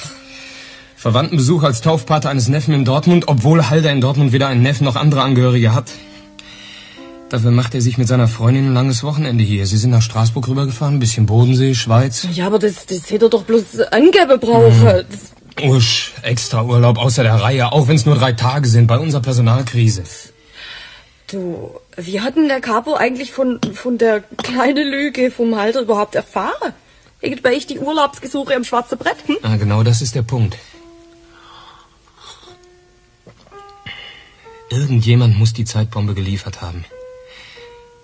Verwandtenbesuch als Taufpate eines Neffen in Dortmund, obwohl Halder in Dortmund weder einen Neffen noch andere Angehörige hat. Dafür macht er sich mit seiner Freundin ein langes Wochenende hier. Sie sind nach Straßburg rübergefahren, ein bisschen Bodensee, Schweiz. Ja, aber das hätte er doch bloß Angabe brauchen. Mhm. Usch, extra Urlaub außer der Reihe, auch wenn es nur 3 Tage sind, bei unserer Personalkrise. Du, wie hat denn der Capo eigentlich von der kleinen Lüge vom Halter überhaupt erfahren? Irgendwann ich die Urlaubsgesuche am schwarzen Brett, hm? Ah, genau, das ist der Punkt. Irgendjemand muss die Zeitbombe geliefert haben.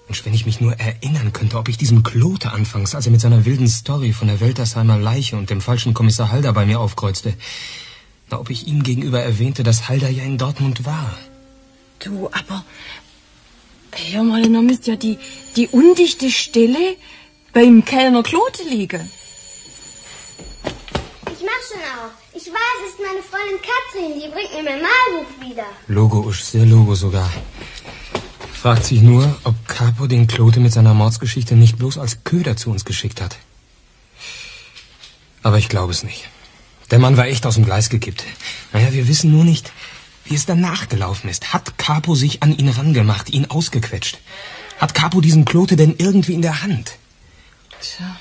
Mensch, wenn ich mich nur erinnern könnte, ob ich diesem Klothe anfangs, als er mit seiner wilden Story von der Weltersheimer Leiche und dem falschen Kommissar Halder bei mir aufkreuzte, na, ob ich ihm gegenüber erwähnte, dass Halder ja in Dortmund war. Du, aber... Hör mal, dann müsst ja die undichte Stelle beim Kellner Klothe liegen. Ich mach schon auf. Ich weiß, es ist meine Freundin Katrin, die bringt mir mein Malbuch wieder. Logo, Usch, sehr Logo sogar. Fragt sich nur, ob Capo den Klothe mit seiner Mordsgeschichte nicht bloß als Köder zu uns geschickt hat. Aber ich glaube es nicht. Der Mann war echt aus dem Gleis gekippt. Naja, wir wissen nur nicht, wie es danach gelaufen ist. Hat Capo sich an ihn rangemacht, ihn ausgequetscht? Hat Capo diesen Klothe denn irgendwie in der Hand? Tja.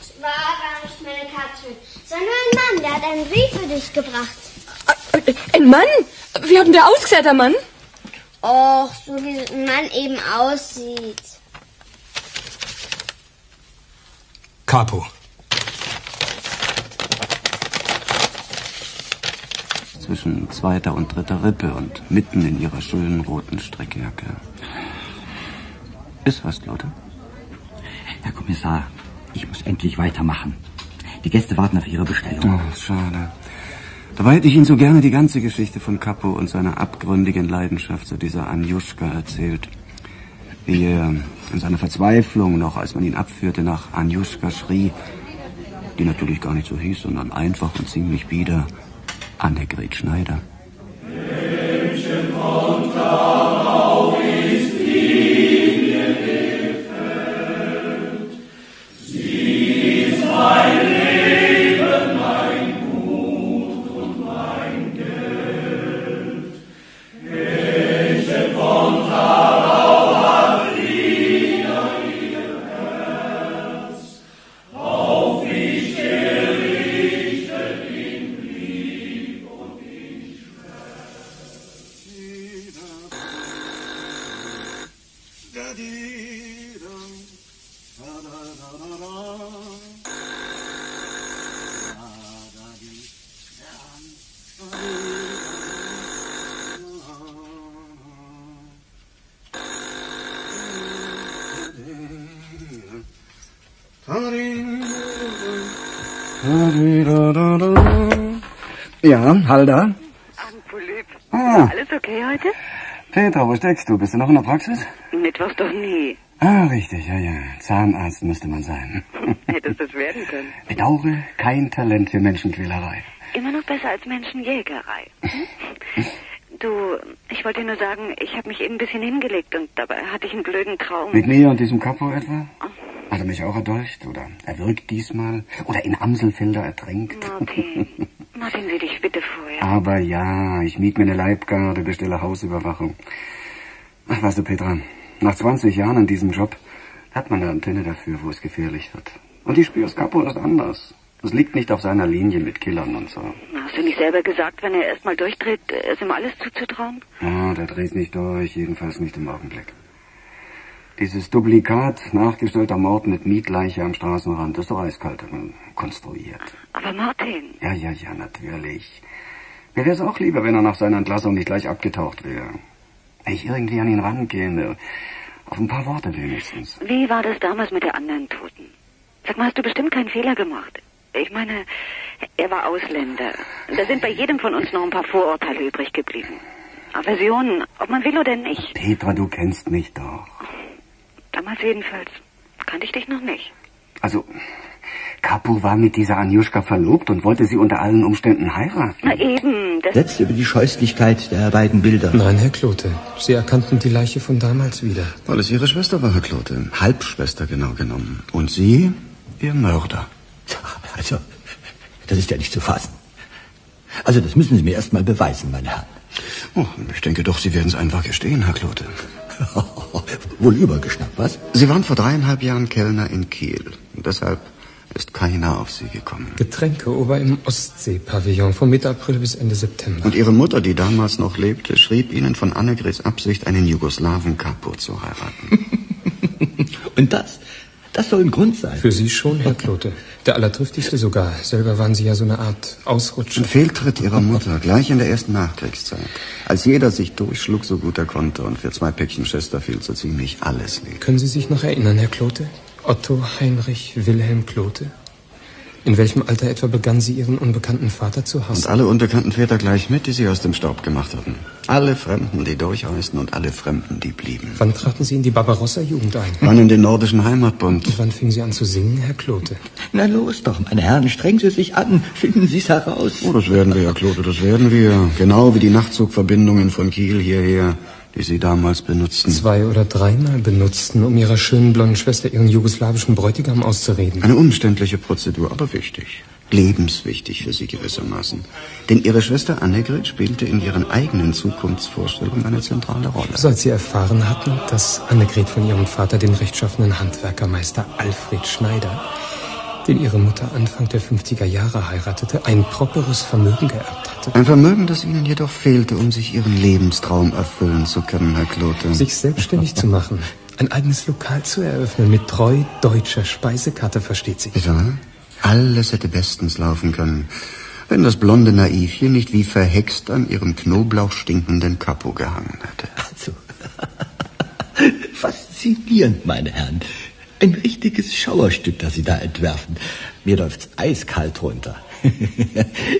Es war gar nicht meine Katrin, sondern ein Mann, der hat einen Brief für dich gebracht. Ein Mann? Wie hat denn der ausgesehen, der Mann? Och, so wie ein Mann eben aussieht. Capo. Zwischen 2. und 3. Rippe und mitten in ihrer schönen roten Strickjacke. Ist was, Klothe? Herr Kommissar, ich muss endlich weitermachen. Die Gäste warten auf ihre Bestellung. Oh, schade. Dabei hätte ich Ihnen so gerne die ganze Geschichte von Capo und seiner abgründigen Leidenschaft zu dieser Anjuschka erzählt. Wie er in seiner Verzweiflung noch, als man ihn abführte, nach Anjuschka schrie, die natürlich gar nicht so hieß, sondern einfach und ziemlich bieder Annegret Schneider. Sie ist mein Leben, mein Gut. Ja, Halder. Abend, Polyp. Ah. Alles okay heute? Petra, wo steckst du? Bist du noch in der Praxis? Mittwochs doch nie. Ah, richtig, ja, ja. Zahnarzt müsste man sein. Hättest das werden können. Bedauere kein Talent für Menschenquälerei. Immer noch besser als Menschenjägerei. Hm? Du, ich wollte dir nur sagen, ich habe mich eben ein bisschen hingelegt und dabei hatte ich einen blöden Traum. Mit mir und diesem Capo etwa? Oh. Hat er mich auch erdolcht oder erwürgt diesmal oder in Amselfelder ertränkt? Martin, Martin, sieh dich bitte vorher. Aber ja, ich miet mir eine Leibgarde, bestelle Hausüberwachung. Ach, weißt du, Petra, nach 20 Jahren in diesem Job hat man eine Antenne dafür, wo es gefährlich wird. Und ich spüre, das Capo ist anders. Das liegt nicht auf seiner Linie mit Killern und so. Hast du nicht selber gesagt, wenn er erstmal durchdreht, ist ihm alles zuzutrauen? Ja, der dreht nicht durch, jedenfalls nicht im Augenblick. Dieses Duplikat, nachgestellter Mord mit Mietleiche am Straßenrand, ist doch eiskalt konstruiert. Aber Martin... Ja, ja, ja, natürlich. Mir wäre es auch lieber, wenn er nach seiner Entlassung nicht gleich abgetaucht wäre. Wenn ich irgendwie an ihn rankäme. Auf ein paar Worte wenigstens. Wie war das damals mit der anderen Toten? Sag mal, hast du bestimmt keinen Fehler gemacht? Ich meine, er war Ausländer. Da sind bei jedem von uns noch ein paar Vorurteile übrig geblieben. Aversionen, ob man will oder nicht. Petra, du kennst mich doch. Damals jedenfalls kannte ich dich noch nicht. Also, Capo war mit dieser Anjuschka verlobt und wollte sie unter allen Umständen heiraten. Na eben. Jetzt über die Scheußlichkeit der beiden Bilder. Nein, Herr Klothe. Sie erkannten die Leiche von damals wieder. Weil es Ihre Schwester war, Herr Klothe. Halbschwester genau genommen. Und Sie, Ihr Mörder. Also, das ist ja nicht zu fassen. Also, das müssen Sie mir erst mal beweisen, mein Herr. Oh, ich denke doch, Sie werden es einfach gestehen, Herr Klothe. Wohl übergeschnappt, was? Sie waren vor 3,5 Jahren Kellner in Kiel. Und deshalb ist keiner auf Sie gekommen. Getränkeober im Ostsee-Pavillon von Mitte April bis Ende September. Und Ihre Mutter, die damals noch lebte, schrieb Ihnen von Annegrets Absicht, einen Jugoslawen Capo zu heiraten. Und das... Das soll ein Grund sein. Für Sie schon, Herr Klothe. Der Allertriftigste sogar. Selber waren Sie ja so eine Art Ausrutscher. Ein Fehltritt Ihrer Mutter, gleich in der ersten Nachkriegszeit. Als jeder sich durchschlug, so gut er konnte, und für 2 Päckchen Chesterfield so ziemlich alles lief. Können Sie sich noch erinnern, Herr Klothe? Otto Heinrich Wilhelm Klothe? In welchem Alter etwa begann sie, Ihren unbekannten Vater zu hassen? Und alle unbekannten Väter gleich mit, die Sie aus dem Staub gemacht hatten. Alle Fremden, die durchreisten, und alle Fremden, die blieben. Wann traten Sie in die Barbarossa-Jugend ein? Wann in den nordischen Heimatbund. Und wann fingen Sie an zu singen, Herr Klothe? Na los doch, meine Herren, strengen Sie sich an, finden Sie es heraus. Oh, das werden wir, Herr Klothe, das werden wir. Genau wie die Nachtzugverbindungen von Kiel hierher, die Sie damals benutzten. 2- oder 3-mal benutzten, um Ihrer schönen blonden Schwester ihren jugoslawischen Bräutigam auszureden. Eine umständliche Prozedur, aber wichtig. Lebenswichtig für Sie gewissermaßen. Denn Ihre Schwester Annegret spielte in ihren eigenen Zukunftsvorstellungen eine zentrale Rolle. So als Sie erfahren hatten, dass Annegret von ihrem Vater, dem rechtschaffenen Handwerkermeister Alfred Schneider, den Ihre Mutter Anfang der 50er Jahre heiratete, ein properes Vermögen geerbt hatte. Ein Vermögen, das Ihnen jedoch fehlte, um sich Ihren Lebenstraum erfüllen zu können, Herr Klothe. Sich selbstständig zu machen, ein eigenes Lokal zu eröffnen, mit treu deutscher Speisekarte, versteht sich. Ja, alles hätte bestens laufen können, wenn das blonde Naivchen nicht wie verhext an ihrem Knoblauch stinkenden Capo gehangen hätte. Also, faszinierend, meine Herren. Ein richtiges Schauerstück, das Sie da entwerfen. Mir läuft's eiskalt runter.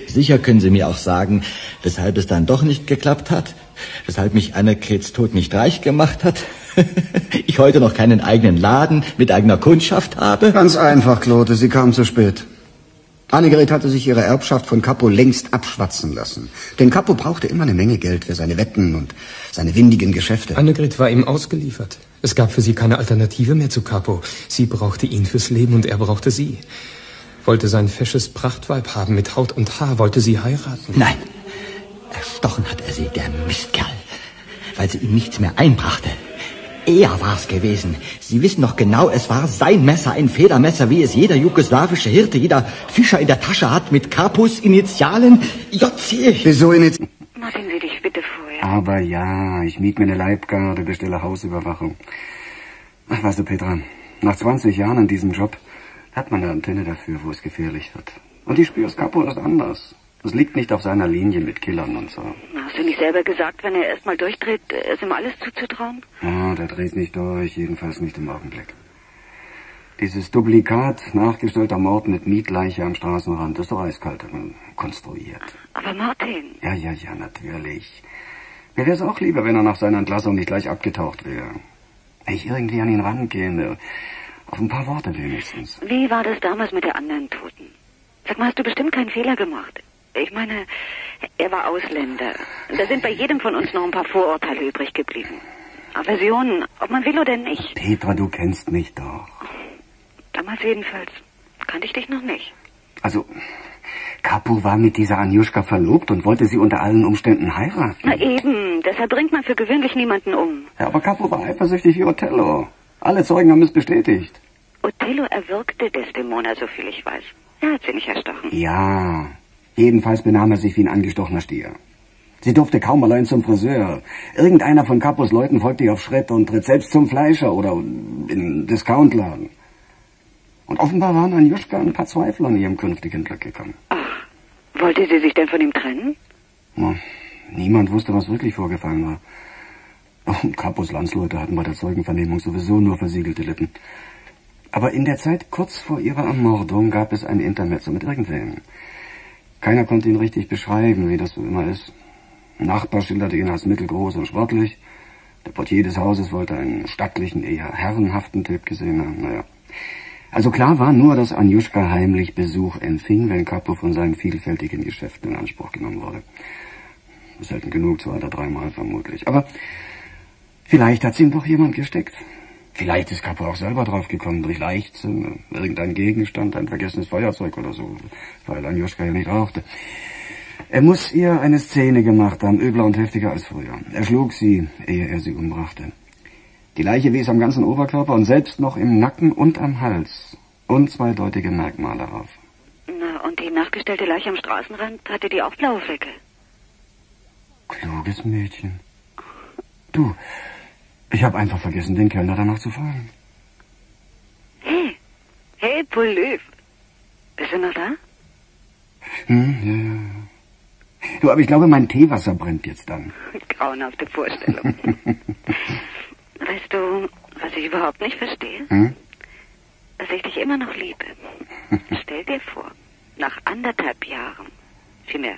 Sicher können Sie mir auch sagen, weshalb es dann doch nicht geklappt hat, weshalb mich Annegrets Tod nicht reich gemacht hat, ich heute noch keinen eigenen Laden mit eigener Kundschaft habe. Ganz einfach, Klothe, Sie kam zu spät. Annegret hatte sich ihre Erbschaft von Capo längst abschwatzen lassen. Denn Capo brauchte immer eine Menge Geld für seine Wetten und seine windigen Geschäfte. Annegret war ihm ausgeliefert. Es gab für sie keine Alternative mehr zu Capo. Sie brauchte ihn fürs Leben und er brauchte sie. Wollte sein fesches Prachtweib haben mit Haut und Haar, wollte sie heiraten. Nein, erstochen hat er sie, der Mistkerl, weil sie ihm nichts mehr einbrachte. Er war's gewesen. Sie wissen doch genau, es war sein Messer, ein Federmesser, wie es jeder jugoslawische Hirte, jeder Fischer in der Tasche hat, mit Capos Initialen JC. Wieso Initialen? Martin, sieh dich bitte vorher. Aber ja, ich miet mir eine Leibgarde, bestelle Hausüberwachung. Ach, weißt du, Petra, nach 20 Jahren in diesem Job hat man eine Antenne dafür, wo es gefährlich wird. Und ich spüre, das Capo ist anders. Das liegt nicht auf seiner Linie mit Killern und so. Hast du nicht selber gesagt, wenn er erstmal durchdreht, ist ihm alles zuzutrauen? Ja, der dreht nicht durch, jedenfalls nicht im Augenblick. Dieses Duplikat nachgestellter Mord mit Mietleiche am Straßenrand ist doch eiskalt konstruiert. Aber Martin... Ja, natürlich. Mir wäre es auch lieber, wenn er nach seiner Entlassung nicht gleich abgetaucht wäre. Wenn ich irgendwie an ihn rankäme. Auf ein paar Worte wenigstens. Wie war das damals mit der anderen Toten? Sag mal, hast du bestimmt keinen Fehler gemacht? Ich meine, er war Ausländer. Da sind bei jedem von uns noch ein paar Vorurteile übrig geblieben. Aversionen, ob man will oder nicht. Petra, du kennst mich doch. Damals jedenfalls kannte ich dich noch nicht. Also, Capo war mit dieser Anjuschka verlobt und wollte sie unter allen Umständen heiraten. Na eben, deshalb bringt man für gewöhnlich niemanden um. Ja, aber Capo war eifersüchtig wie Othello. Alle Zeugen haben es bestätigt. Othello erwürgte Desdemona, soviel ich weiß. Er hat sie nicht erstochen. Ja, jedenfalls benahm er sich wie ein angestochener Stier. Sie durfte kaum allein zum Friseur. Irgendeiner von Capos Leuten folgte ihr auf Schritt und tritt selbst zum Fleischer oder in Discountladen. Und offenbar waren Anjuschka ein paar Zweifel an ihrem künftigen Glück gekommen. Ach, wollte sie sich denn von ihm trennen? Na, niemand wusste, was wirklich vorgefallen war. Und Capos Landsleute hatten bei der Zeugenvernehmung sowieso nur versiegelte Lippen. Aber in der Zeit kurz vor ihrer Ermordung gab es ein Intermezzo mit irgendwem. Keiner konnte ihn richtig beschreiben, wie das so immer ist. Ein Nachbar schilderte ihn als mittelgroß und sportlich. Der Portier des Hauses wollte einen stattlichen, eher herrenhaften Typ gesehen haben. Naja. Also klar war nur, dass Anjuschka heimlich Besuch empfing, wenn Capo von seinen vielfältigen Geschäften in Anspruch genommen wurde. Selten genug, 2 oder 3 Mal vermutlich. Aber vielleicht hat sie ihm doch jemand gesteckt. Vielleicht ist Capo auch selber draufgekommen, durch Leichtsinn, irgendein Gegenstand, ein vergessenes Feuerzeug oder so, weil Anjuschka ja nicht rauchte. Er muss ihr eine Szene gemacht haben, übler und heftiger als früher. Er schlug sie, ehe er sie umbrachte. Die Leiche wies am ganzen Oberkörper und selbst noch im Nacken und am Hals unzweideutige Merkmale auf. Na, und die nachgestellte Leiche am Straßenrand, hatte die auch blaue Flecke? Kluges Mädchen. Du, ich habe einfach vergessen, den Kellner danach zu fragen. Hey, Polyp. Bist du noch da? Ja. Du, aber ich glaube, mein Teewasser brennt jetzt dann. Grauenhafte Vorstellung. Weißt du, was ich überhaupt nicht verstehe? Dass ich dich immer noch liebe. Stell dir vor, nach 1,5 Jahren, vielmehr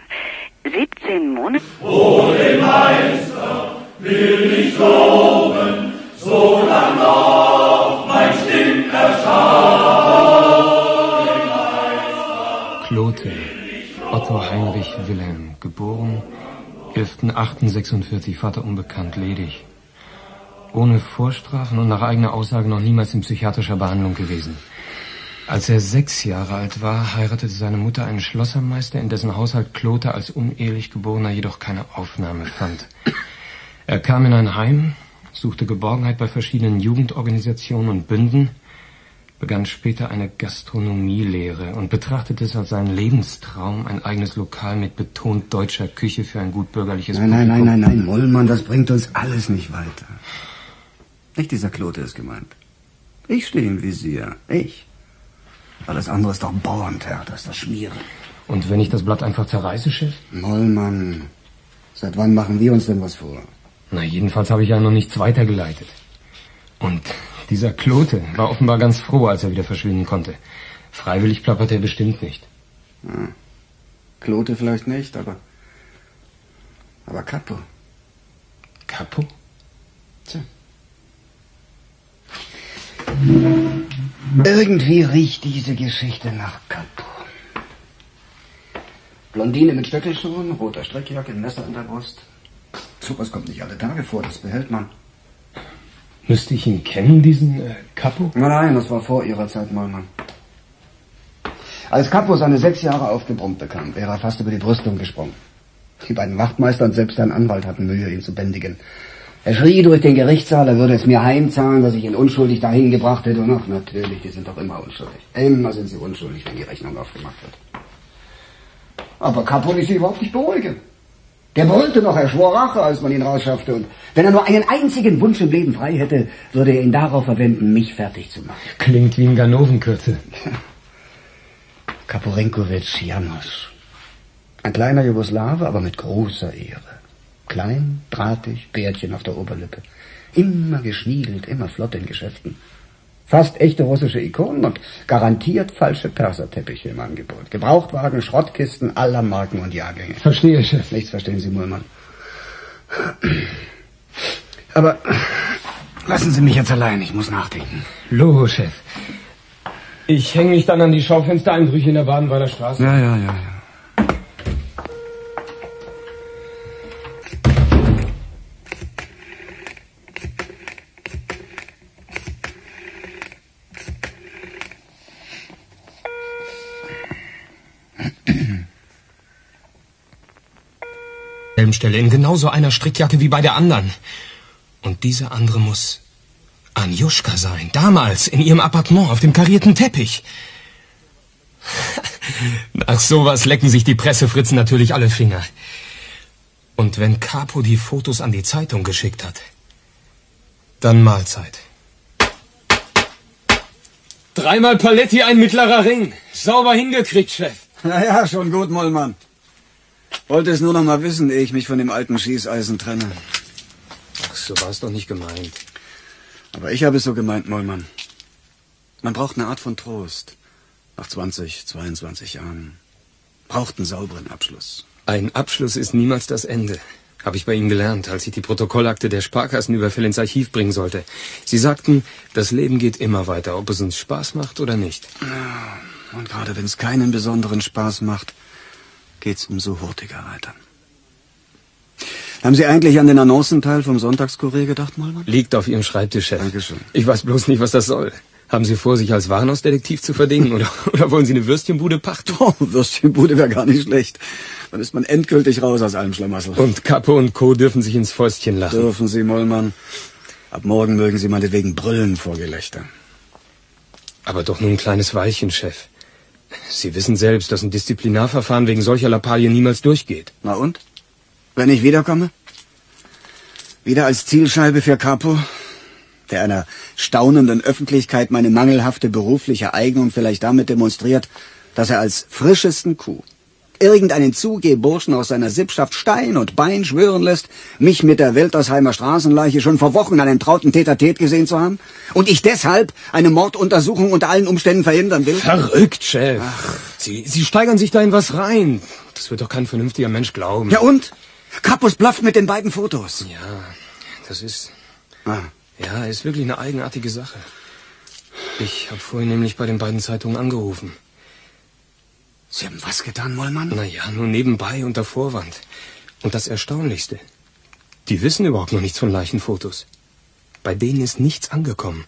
17 Monaten... Oh, den Meister will ich loben, solange noch mein Stimm erschallt. Klothe, Otto Heinrich Wilhelm, geboren 11.08.46, Vater unbekannt, ledig. Ohne Vorstrafen und nach eigener Aussage noch niemals in psychiatrischer Behandlung gewesen. Als er 6 Jahre alt war, heiratete seine Mutter einen Schlossermeister, in dessen Haushalt Klothe als unehelich geborener jedoch keine Aufnahme fand. Er kam in ein Heim, suchte Geborgenheit bei verschiedenen Jugendorganisationen und Bünden, begann später eine Gastronomielehre und betrachtete es als seinen Lebenstraum, ein eigenes Lokal mit betont deutscher Küche für ein gut bürgerliches Publikum. Nein, Mollmann, das bringt uns alles nicht weiter. Nicht dieser Klothe ist gemeint. Ich stehe im Visier. Ich. Alles andere ist doch Bauerntheater, ist das Schmieren. Und wenn ich das Blatt einfach zerreiße, Chef? Mollmann, seit wann machen wir uns denn was vor? Na, jedenfalls habe ich ja noch nichts weitergeleitet. Und dieser Klothe war offenbar ganz froh, als er wieder verschwinden konnte. Freiwillig plappert er bestimmt nicht. Ja. Klothe vielleicht nicht, aber Capo. Capo? Tja. Irgendwie riecht diese Geschichte nach Capo. Blondine mit Stöckelschuhen, roter Strickjacke, Messer an der Brust. So was kommt nicht alle Tage vor, das behält man. Müsste ich ihn kennen, diesen Capo? Nein, das war vor ihrer Zeit, Mollmann. Als Capo seine 6 Jahre aufgebrummt bekam, wäre er fast über die Brüstung gesprungen. Die beiden Wachtmeister und selbst sein Anwalt hatten Mühe, ihn zu bändigen. Er schrie durch den Gerichtssaal, er würde es mir heimzahlen, dass ich ihn unschuldig dahin gebracht hätte. Und ach, natürlich, die sind doch immer unschuldig. Immer sind sie unschuldig, wenn die Rechnung aufgemacht wird. Aber Capo ließ sie überhaupt nicht beruhigen. Der brüllte noch, er schwor Rache, als man ihn rausschaffte. Und wenn er nur einen einzigen Wunsch im Leben frei hätte, würde er ihn darauf verwenden, mich fertig zu machen. Klingt wie ein Ganovenkürzel. Kaporenkowitsch Janos. Ein kleiner Jugoslawe, aber mit großer Ehre. Klein, drahtig, Bärtchen auf der Oberlippe. Immer geschniegelt, immer flott in Geschäften. Fast echte russische Ikonen und garantiert falsche Perserteppiche im Angebot. Gebrauchtwagen, Schrottkisten aller Marken und Jahrgänge. Verstehe, Chef. Nichts verstehen Sie, Mollmann. Aber lassen Sie mich jetzt allein, ich muss nachdenken. Logo, Chef. Ich hänge mich dann an die Schaufenstereinbrüche in der Baden-Weiler-Straße. Ja. Stelle in genauso einer Strickjacke wie bei der anderen. Und diese andere muss Anjuschka sein. Damals in ihrem Appartement auf dem karierten Teppich. Nach sowas lecken sich die Pressefritzen natürlich alle Finger. Und wenn Capo die Fotos an die Zeitung geschickt hat, dann Mahlzeit. Dreimal Paletti, ein mittlerer Ring. Sauber hingekriegt, Chef. Ja, schon gut, Mollmann. Wollte es nur noch mal wissen, ehe ich mich von dem alten Schießeisen trenne. Ach, so war es doch nicht gemeint. Aber ich habe es so gemeint, Mollmann. Man braucht eine Art von Trost. Nach 20, 22 Jahren. Braucht einen sauberen Abschluss. Ein Abschluss ist niemals das Ende. Habe ich bei Ihnen gelernt, als ich die Protokollakte der Sparkassenüberfälle ins Archiv bringen sollte. Sie sagten, das Leben geht immer weiter, ob es uns Spaß macht oder nicht. Und gerade wenn es keinen besonderen Spaß macht, geht's umso hurtiger weiter. Haben Sie eigentlich an den Annoncenteil vom Sonntagskurier gedacht, Mollmann? Liegt auf Ihrem Schreibtisch, Chef. Dankeschön. Ich weiß bloß nicht, was das soll. Haben Sie vor, sich als Warenhausdetektiv zu verdingen? oder wollen Sie eine Würstchenbude pachten? Oh, Würstchenbude wäre gar nicht schlecht. Dann ist man endgültig raus aus allem Schlamassel. Und Capo und Co. dürfen sich ins Fäustchen lachen. Dürfen Sie, Mollmann. Ab morgen mögen Sie meinetwegen brüllen vor Gelächter. Aber doch nur ein kleines Weilchen, Chef. Sie wissen selbst, dass ein Disziplinarverfahren wegen solcher Lappalien niemals durchgeht. Na und? Wenn ich wiederkomme? Wieder als Zielscheibe für Capo, der einer staunenden Öffentlichkeit meine mangelhafte berufliche Eignung vielleicht damit demonstriert, dass er als frischesten Kuh irgendeinen Zuge-Burschen aus seiner Sippschaft Stein und Bein schwören lässt, mich mit der Weltersheimer Straßenleiche schon vor Wochen an einem trauten Tät-a-Tät gesehen zu haben? Und ich deshalb eine Morduntersuchung unter allen Umständen verhindern will? Verrückt, Chef. Ach. Sie steigern sich da in was rein. Das wird doch kein vernünftiger Mensch glauben. Ja und? Capos blufft mit den beiden Fotos. Ja, das ist... Ah. Ja, ist wirklich eine eigenartige Sache. Ich habe vorhin nämlich bei den beiden Zeitungen angerufen. Sie haben was getan, Mollmann? Naja, nur nebenbei unter Vorwand. Und das Erstaunlichste. Die wissen überhaupt noch nichts von Leichenfotos. Bei denen ist nichts angekommen.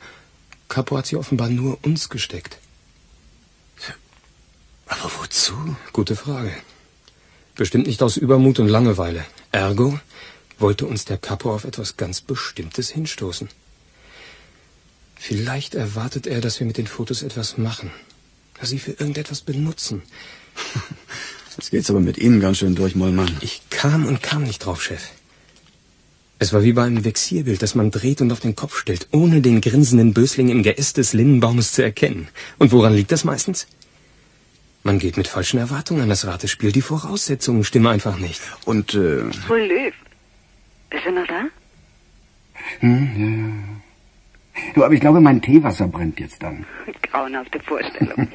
Capo hat sie offenbar nur uns gesteckt. Aber wozu? Gute Frage. Bestimmt nicht aus Übermut und Langeweile. Ergo wollte uns der Capo auf etwas ganz Bestimmtes hinstoßen. Vielleicht erwartet er, dass wir mit den Fotos etwas machen. Dass Sie für irgendetwas benutzen. Jetzt geht's aber mit Ihnen ganz schön durch, Mollmann. Ich kam nicht drauf, Chef. Es war wie bei einem Vexierbild, das man dreht und auf den Kopf stellt, ohne den grinsenden Bösling im Geäst des Linnenbaumes zu erkennen. Und woran liegt das meistens? Man geht mit falschen Erwartungen an das Ratespiel. Die Voraussetzungen stimmen einfach nicht. Und, Löw, bist du noch da? Ja. Du, aber ich glaube, mein Teewasser brennt jetzt dann. Grauenhafte Vorstellung.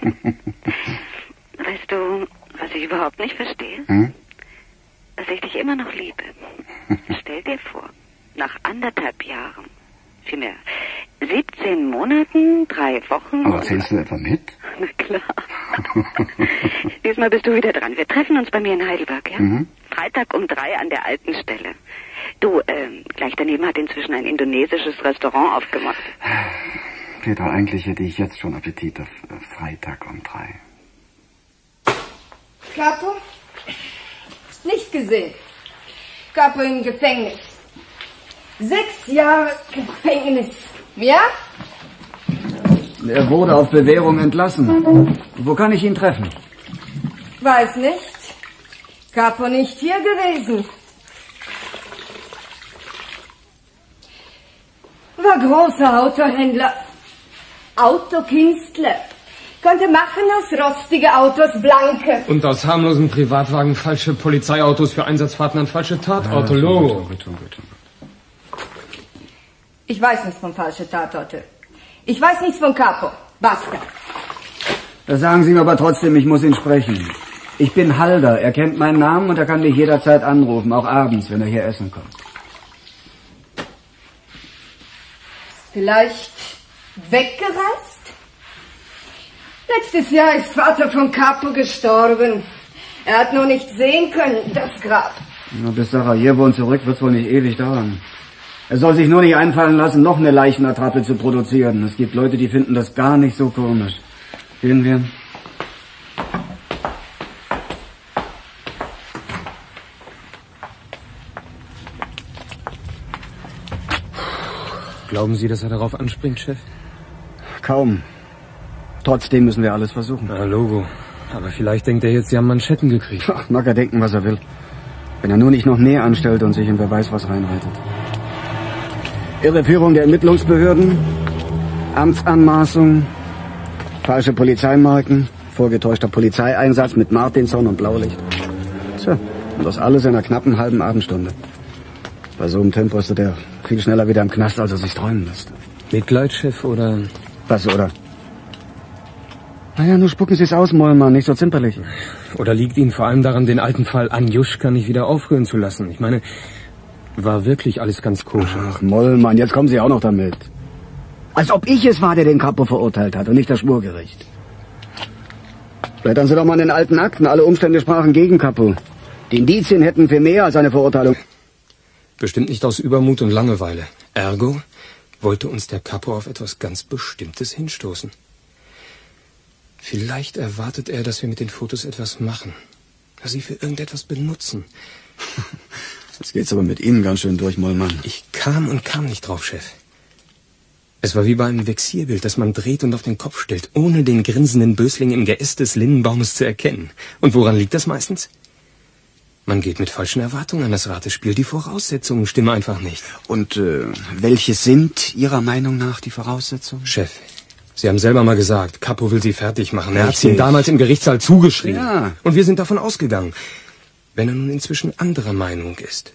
Weißt du, was ich überhaupt nicht verstehe? Hm? Dass ich dich immer noch liebe. Stell dir vor, nach 1,5 Jahren, vielmehr 17 Monaten, 3 Wochen... Aber zählst du etwa mit? Na klar. Diesmal bist du wieder dran. Wir treffen uns bei mir in Heidelberg, ja? Mhm. Freitag um 3 an der alten Stelle. Du, gleich daneben hat inzwischen ein indonesisches Restaurant aufgemacht. Petra, eigentlich hätte ich jetzt schon Appetit auf Freitag um 3. Capo? Nicht gesehen. Capo im Gefängnis. 6 Jahre Gefängnis. Ja? Er wurde auf Bewährung entlassen. Wo kann ich ihn treffen? Weiß nicht. Capo nicht hier gewesen. War großer Autohändler, Autokünstler, konnte machen aus rostige Autos blanke. Und aus harmlosen Privatwagen falsche Polizeiautos für Einsatzfahrten an falsche Tatorte. Logo. Ich weiß nichts von falsche Tatorte. Ich weiß nichts von Capo. Basta. Da sagen Sie mir aber trotzdem, ich muss ihn sprechen. Ich bin Halder. Er kennt meinen Namen und er kann mich jederzeit anrufen, auch abends, wenn er hier essen kommt. Vielleicht weggereist? Letztes Jahr ist Vater von Capo gestorben. Er hat nur nicht sehen können, das Grab. Na, bis Sarajevo und zurück wird's wohl nicht ewig dauern. Er soll sich nur nicht einfallen lassen, noch eine Leichenattrappe zu produzieren. Es gibt Leute, die finden das gar nicht so komisch. Gehen wir. Glauben Sie, dass er darauf anspringt, Chef? Kaum. Trotzdem müssen wir alles versuchen. Ja, Logo. Aber vielleicht denkt er jetzt, Sie haben Manschetten gekriegt. Ach, mag er denken, was er will. Wenn er nur nicht noch näher anstellt und sich in wer weiß was reinreitet. Irreführung der Ermittlungsbehörden, Amtsanmaßung, falsche Polizeimarken, vorgetäuschter Polizeieinsatz mit Martinshorn und Blaulicht. Tja, und das alles in einer knappen halben Abendstunde. Bei so einem Tempo ist er viel schneller wieder im Knast, als er sich träumen lässt. Mitleid, Chef, oder? Was, oder? Naja, nur spucken Sie es aus, Mollmann, nicht so zimperlich. Oder liegt Ihnen vor allem daran, den alten Fall Anjuschka nicht wieder aufrühren zu lassen? Ich meine, war wirklich alles ganz koscher. Ach, Mollmann, jetzt kommen Sie auch noch damit. Als ob ich es war, der den Capo verurteilt hat und nicht das Schwurgericht. Blättern Sie doch mal in den alten Akten, alle Umstände sprachen gegen Capo. Die Indizien hätten für mehr als eine Verurteilung... Bestimmt nicht aus Übermut und Langeweile. Ergo wollte uns der Capo auf etwas ganz Bestimmtes hinstoßen. Vielleicht erwartet er, dass wir mit den Fotos etwas machen. Dass sie für irgendetwas benutzen. Jetzt geht's aber mit Ihnen ganz schön durch, Mollmann. Ich kam nicht drauf, Chef. Es war wie bei einem Vexierbild, das man dreht und auf den Kopf stellt, ohne den grinsenden Bösling im Geäst des Linnenbaumes zu erkennen. Und woran liegt das meistens? Man geht mit falschen Erwartungen an das Ratespiel. Die Voraussetzungen stimmen einfach nicht. Und welche sind Ihrer Meinung nach die Voraussetzungen? Chef, Sie haben selber mal gesagt, Capo will Sie fertig machen. Er hat es Ihnen damals im Gerichtssaal zugeschrieben. Ja. Und wir sind davon ausgegangen. Wenn er nun inzwischen anderer Meinung ist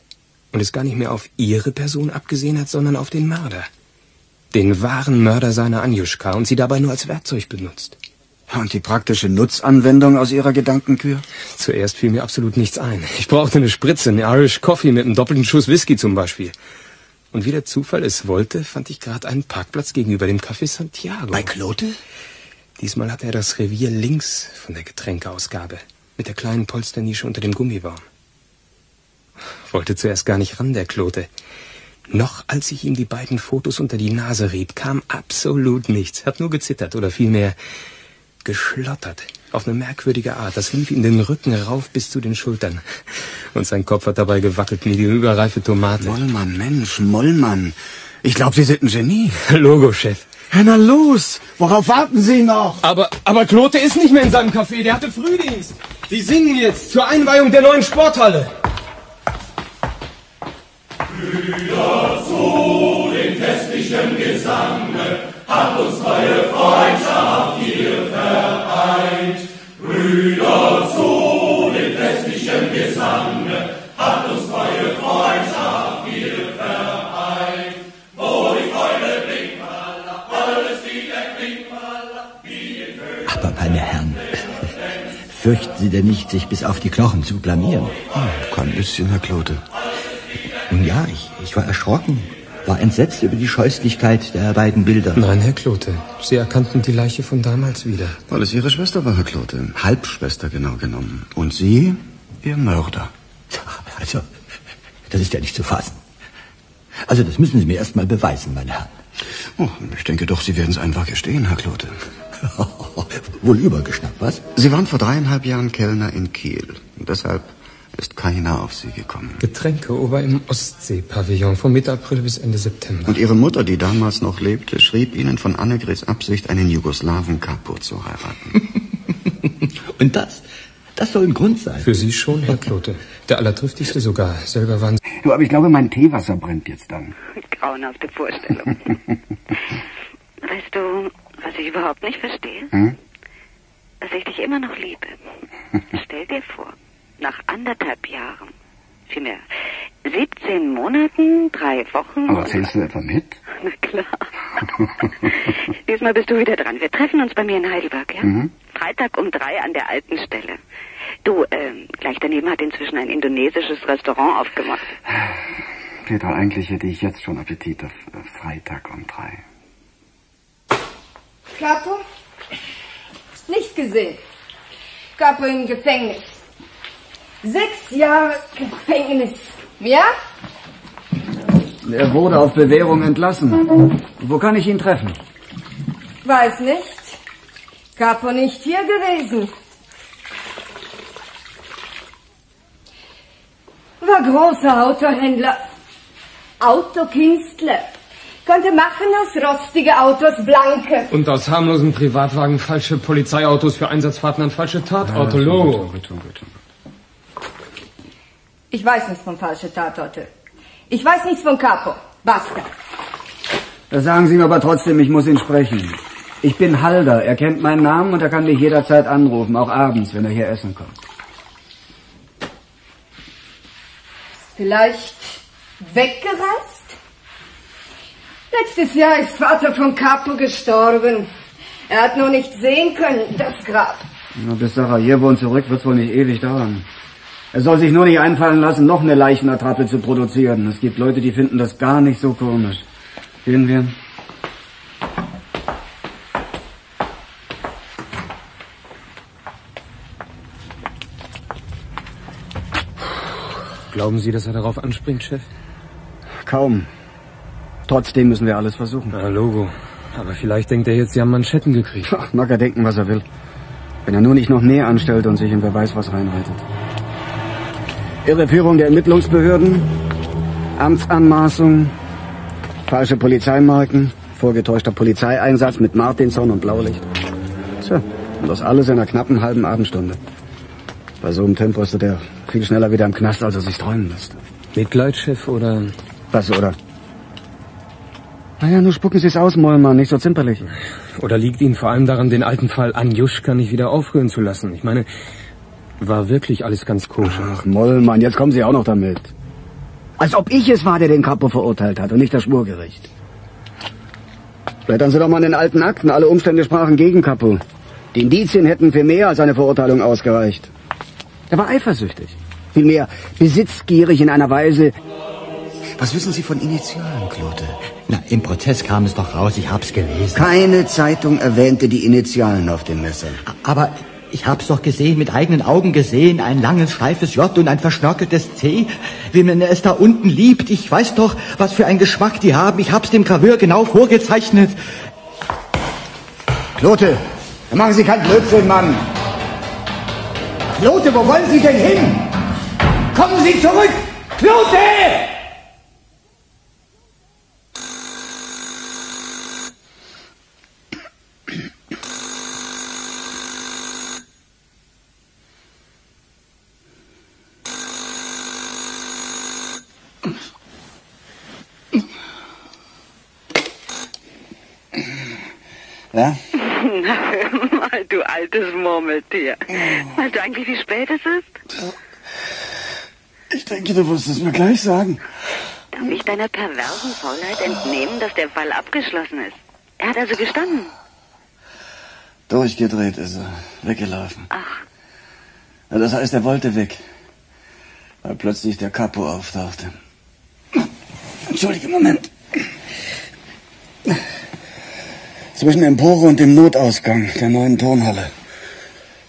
und es gar nicht mehr auf Ihre Person abgesehen hat, sondern auf den Mörder, den wahren Mörder seiner Anjuschka und Sie dabei nur als Werkzeug benutzt. Und die praktische Nutzanwendung aus Ihrer Gedankenkür? Zuerst fiel mir absolut nichts ein. Ich brauchte eine Spritze, einen Irish Coffee mit einem doppelten Schuss Whisky zum Beispiel. Und wie der Zufall es wollte, fand ich gerade einen Parkplatz gegenüber dem Café Santiago. Bei Klothe? Diesmal hatte er das Revier links von der Getränkeausgabe, mit der kleinen Polsternische unter dem Gummibaum. Wollte zuerst gar nicht ran, der Klothe. Noch als ich ihm die beiden Fotos unter die Nase rieb, kam absolut nichts. Hat nur gezittert oder vielmehr... geschlottert, auf eine merkwürdige Art. Das lief ihm den Rücken rauf bis zu den Schultern. Und sein Kopf hat dabei gewackelt wie die überreife Tomate. Mollmann, Mensch, Mollmann. Ich glaube, Sie sind ein Genie. Logo, Chef. Na los, worauf warten Sie noch? Aber Klothe ist nicht mehr in seinem Café, der hatte Frühdienst. Sie singen jetzt zur Einweihung der neuen Sporthalle. Wieder zu den festlichen Gesangen hat uns neue Freundschaft hier vereint. Brüder zu den festlichen Gesange hat uns neue Freundschaft hier vereint. Wo die Freude blinkt, alles wieder blinkt, wie im Höhe. Aber meine Herren, fürchten Sie denn nicht, sich bis auf die Knochen zu blamieren? Kein bisschen, Herr Klothe. Nun ja, ich war erschrocken. War entsetzt über die Scheußlichkeit der beiden Bilder. Nein, Herr Klothe. Sie erkannten die Leiche von damals wieder. Weil es Ihre Schwester war, Herr Klothe. Halbschwester genau genommen. Und Sie, Ihr Mörder. Also, das ist ja nicht zu fassen. Also, das müssen Sie mir erst mal beweisen, meine Herren. Oh, ich denke doch, Sie werden es einfach gestehen, Herr Klothe. Wohl übergeschnappt, was? Sie waren vor 3,5 Jahren Kellner in Kiel. Und deshalb... ist keiner auf Sie gekommen. Getränkeober im Ostsee-Pavillon von Mitte April bis Ende September. Und Ihre Mutter, die damals noch lebte, schrieb Ihnen von Annegrets Absicht, einen Jugoslawen Capo zu heiraten. Und das soll ein Grund sein. Für Sie schon, Herr Klothe. Der Allertriftigste sogar. Selber waren Sie... Du, aber ich glaube, mein Teewasser brennt jetzt an. Grauenhafte Vorstellung. Weißt du, was ich überhaupt nicht verstehe? Hm? Dass ich dich immer noch liebe. Stell dir vor... nach 1,5 Jahren, vielmehr 17 Monaten, 3 Wochen... Aber zählst du etwa mit? Na klar. Diesmal bist du wieder dran. Wir treffen uns bei mir in Heidelberg, ja? Mhm. Freitag um 3 an der alten Stelle. Du, gleich daneben hat inzwischen ein indonesisches Restaurant aufgemacht. Petra, eigentlich hätte ich jetzt schon Appetit auf Freitag um 3. Capo? Nicht gesehen. Capo im Gefängnis. 6 Jahre Gefängnis. Ja? Er wurde auf Bewährung entlassen. Wo kann ich ihn treffen? Weiß nicht. Capo nicht hier gewesen. War großer Autohändler. Autokünstler. Konnte machen aus rostige Autos blanke. Und aus harmlosen Privatwagen falsche Polizeiautos für Einsatzfahrten an falsche Tatorte. Logo. Ich weiß nichts von falschen Tatorte. Ich weiß nichts von Capo. Basta. Das sagen Sie mir aber trotzdem, ich muss ihn sprechen. Ich bin Halder. Er kennt meinen Namen und er kann mich jederzeit anrufen, auch abends, wenn er hier essen kommt. Vielleicht weggereist? Letztes Jahr ist Vater von Capo gestorben. Er hat nur nicht sehen können, das Grab. Na, bis Sarajevo und zurück wird's wohl nicht ewig dauern. Er soll sich nur nicht einfallen lassen, noch eine Leichenattrappe zu produzieren. Es gibt Leute, die finden das gar nicht so komisch. Gehen wir. Glauben Sie, dass er darauf anspringt, Chef? Kaum. Trotzdem müssen wir alles versuchen. Ja, Logo. Aber vielleicht denkt er jetzt, Sie haben Manschetten gekriegt. Ach, mag er denken, was er will. Wenn er nur nicht noch näher anstellt und sich in wer weiß was reinreitet. Irreführung der Ermittlungsbehörden, Amtsanmaßung, falsche Polizeimarken, vorgetäuschter Polizeieinsatz mit Martinshorn und Blaulicht. Tja, und das alles in einer knappen halben Abendstunde. Bei so einem Tempo ist der viel schneller wieder im Knast, als er sich träumen lässt. Mitleid, Chef, oder? Was, oder? Naja, nur spucken Sie es aus, Mollmann, nicht so zimperlich. Oder liegt Ihnen vor allem daran, den alten Fall Anjuschka nicht wieder aufrühren zu lassen? Ich meine... War wirklich alles ganz koscher. Ach, Mollmann, jetzt kommen Sie auch noch damit. Als ob ich es war, der den Capo verurteilt hat und nicht das Schwurgericht. Blättern Sie doch mal in den alten Akten. Alle Umstände sprachen gegen Capo. Die Indizien hätten für mehr als eine Verurteilung ausgereicht. Er war eifersüchtig. Vielmehr besitzgierig in einer Weise... Was wissen Sie von Initialen, Klothe? Na, im Prozess kam es doch raus, ich hab's gelesen. Keine Zeitung erwähnte die Initialen auf dem Messer. Aber... Ich hab's doch gesehen, mit eigenen Augen gesehen, ein langes, steifes J und ein verschnörkeltes C. Wie man es da unten liebt, ich weiß doch, was für einen Geschmack die haben. Ich hab's dem Graveur genau vorgezeichnet. Klothe, da machen Sie keinen Blödsinn, Mann. Klothe, wo wollen Sie denn hin? Kommen Sie zurück! Klothe! Ja? Na, hör mal, du altes Murmeltier. Weißt du eigentlich, wie spät es ist? Ich denke, du wirst es mir gleich sagen. Darf ich deiner perversen Faulheit entnehmen, dass der Fall abgeschlossen ist? Er hat also gestanden. Durchgedreht ist er. Weggelaufen. Ach. Ja, das heißt, er wollte weg. Weil plötzlich der Capo auftauchte. Entschuldige, Moment. Zwischen Empore und dem Notausgang der neuen Turnhalle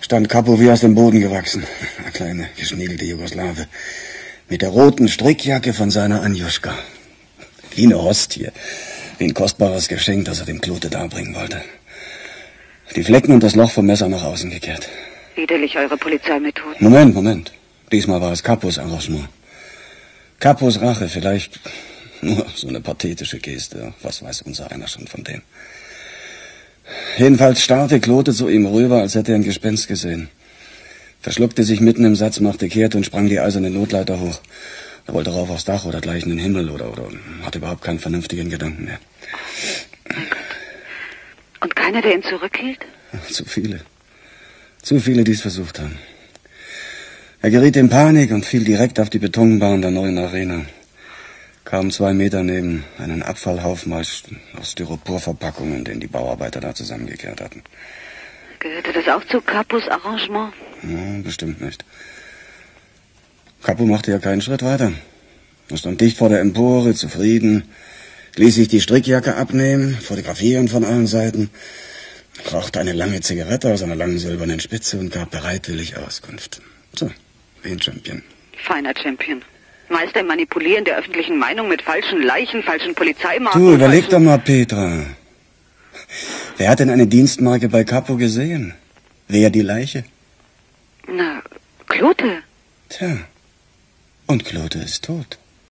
stand Capo wie aus dem Boden gewachsen. Eine kleine, geschniegelte Jugoslawe. Mit der roten Strickjacke von seiner Anjuschka. Wie eine Hostie. Wie ein kostbares Geschenk, das er dem Klothe darbringen wollte. Die Flecken und das Loch vom Messer nach außen gekehrt. Widerlich, eure Polizeimethoden. Moment, Moment. Diesmal war es Capos Arrangement. Capos Rache, vielleicht nur so eine pathetische Geste. Was weiß unser einer schon von dem? Jedenfalls starrte Klothe zu ihm rüber, als hätte er ein Gespenst gesehen. Verschluckte sich mitten im Satz, machte Kehrt und sprang die eiserne Notleiter hoch. Er wollte rauf aufs Dach oder gleich in den Himmel oder hatte überhaupt keinen vernünftigen Gedanken mehr. Mein Gott. Und keiner, der ihn zurückhielt? Zu viele. Zu viele, die es versucht haben. Er geriet in Panik und fiel direkt auf die Betonbahn der neuen Arena. Kaum 2 Meter neben einen Abfallhaufen aus Styroporverpackungen, den die Bauarbeiter da zusammengekehrt hatten. Gehörte das auch zu Capos Arrangement? Ja, bestimmt nicht. Capo machte ja keinen Schritt weiter. Er stand dicht vor der Empore, zufrieden, ließ sich die Strickjacke abnehmen, fotografieren von allen Seiten, rauchte eine lange Zigarette aus einer langen silbernen Spitze und gab bereitwillig Auskunft. So, wie ein Champion. Feiner Champion. Meister im Manipulieren der öffentlichen Meinung mit falschen Leichen, falschen Polizeimarken... Du, überleg doch mal, Petra. Wer hat denn eine Dienstmarke bei Capo gesehen? Wer die Leiche? Na, Klothe. Tja, und Klothe ist tot.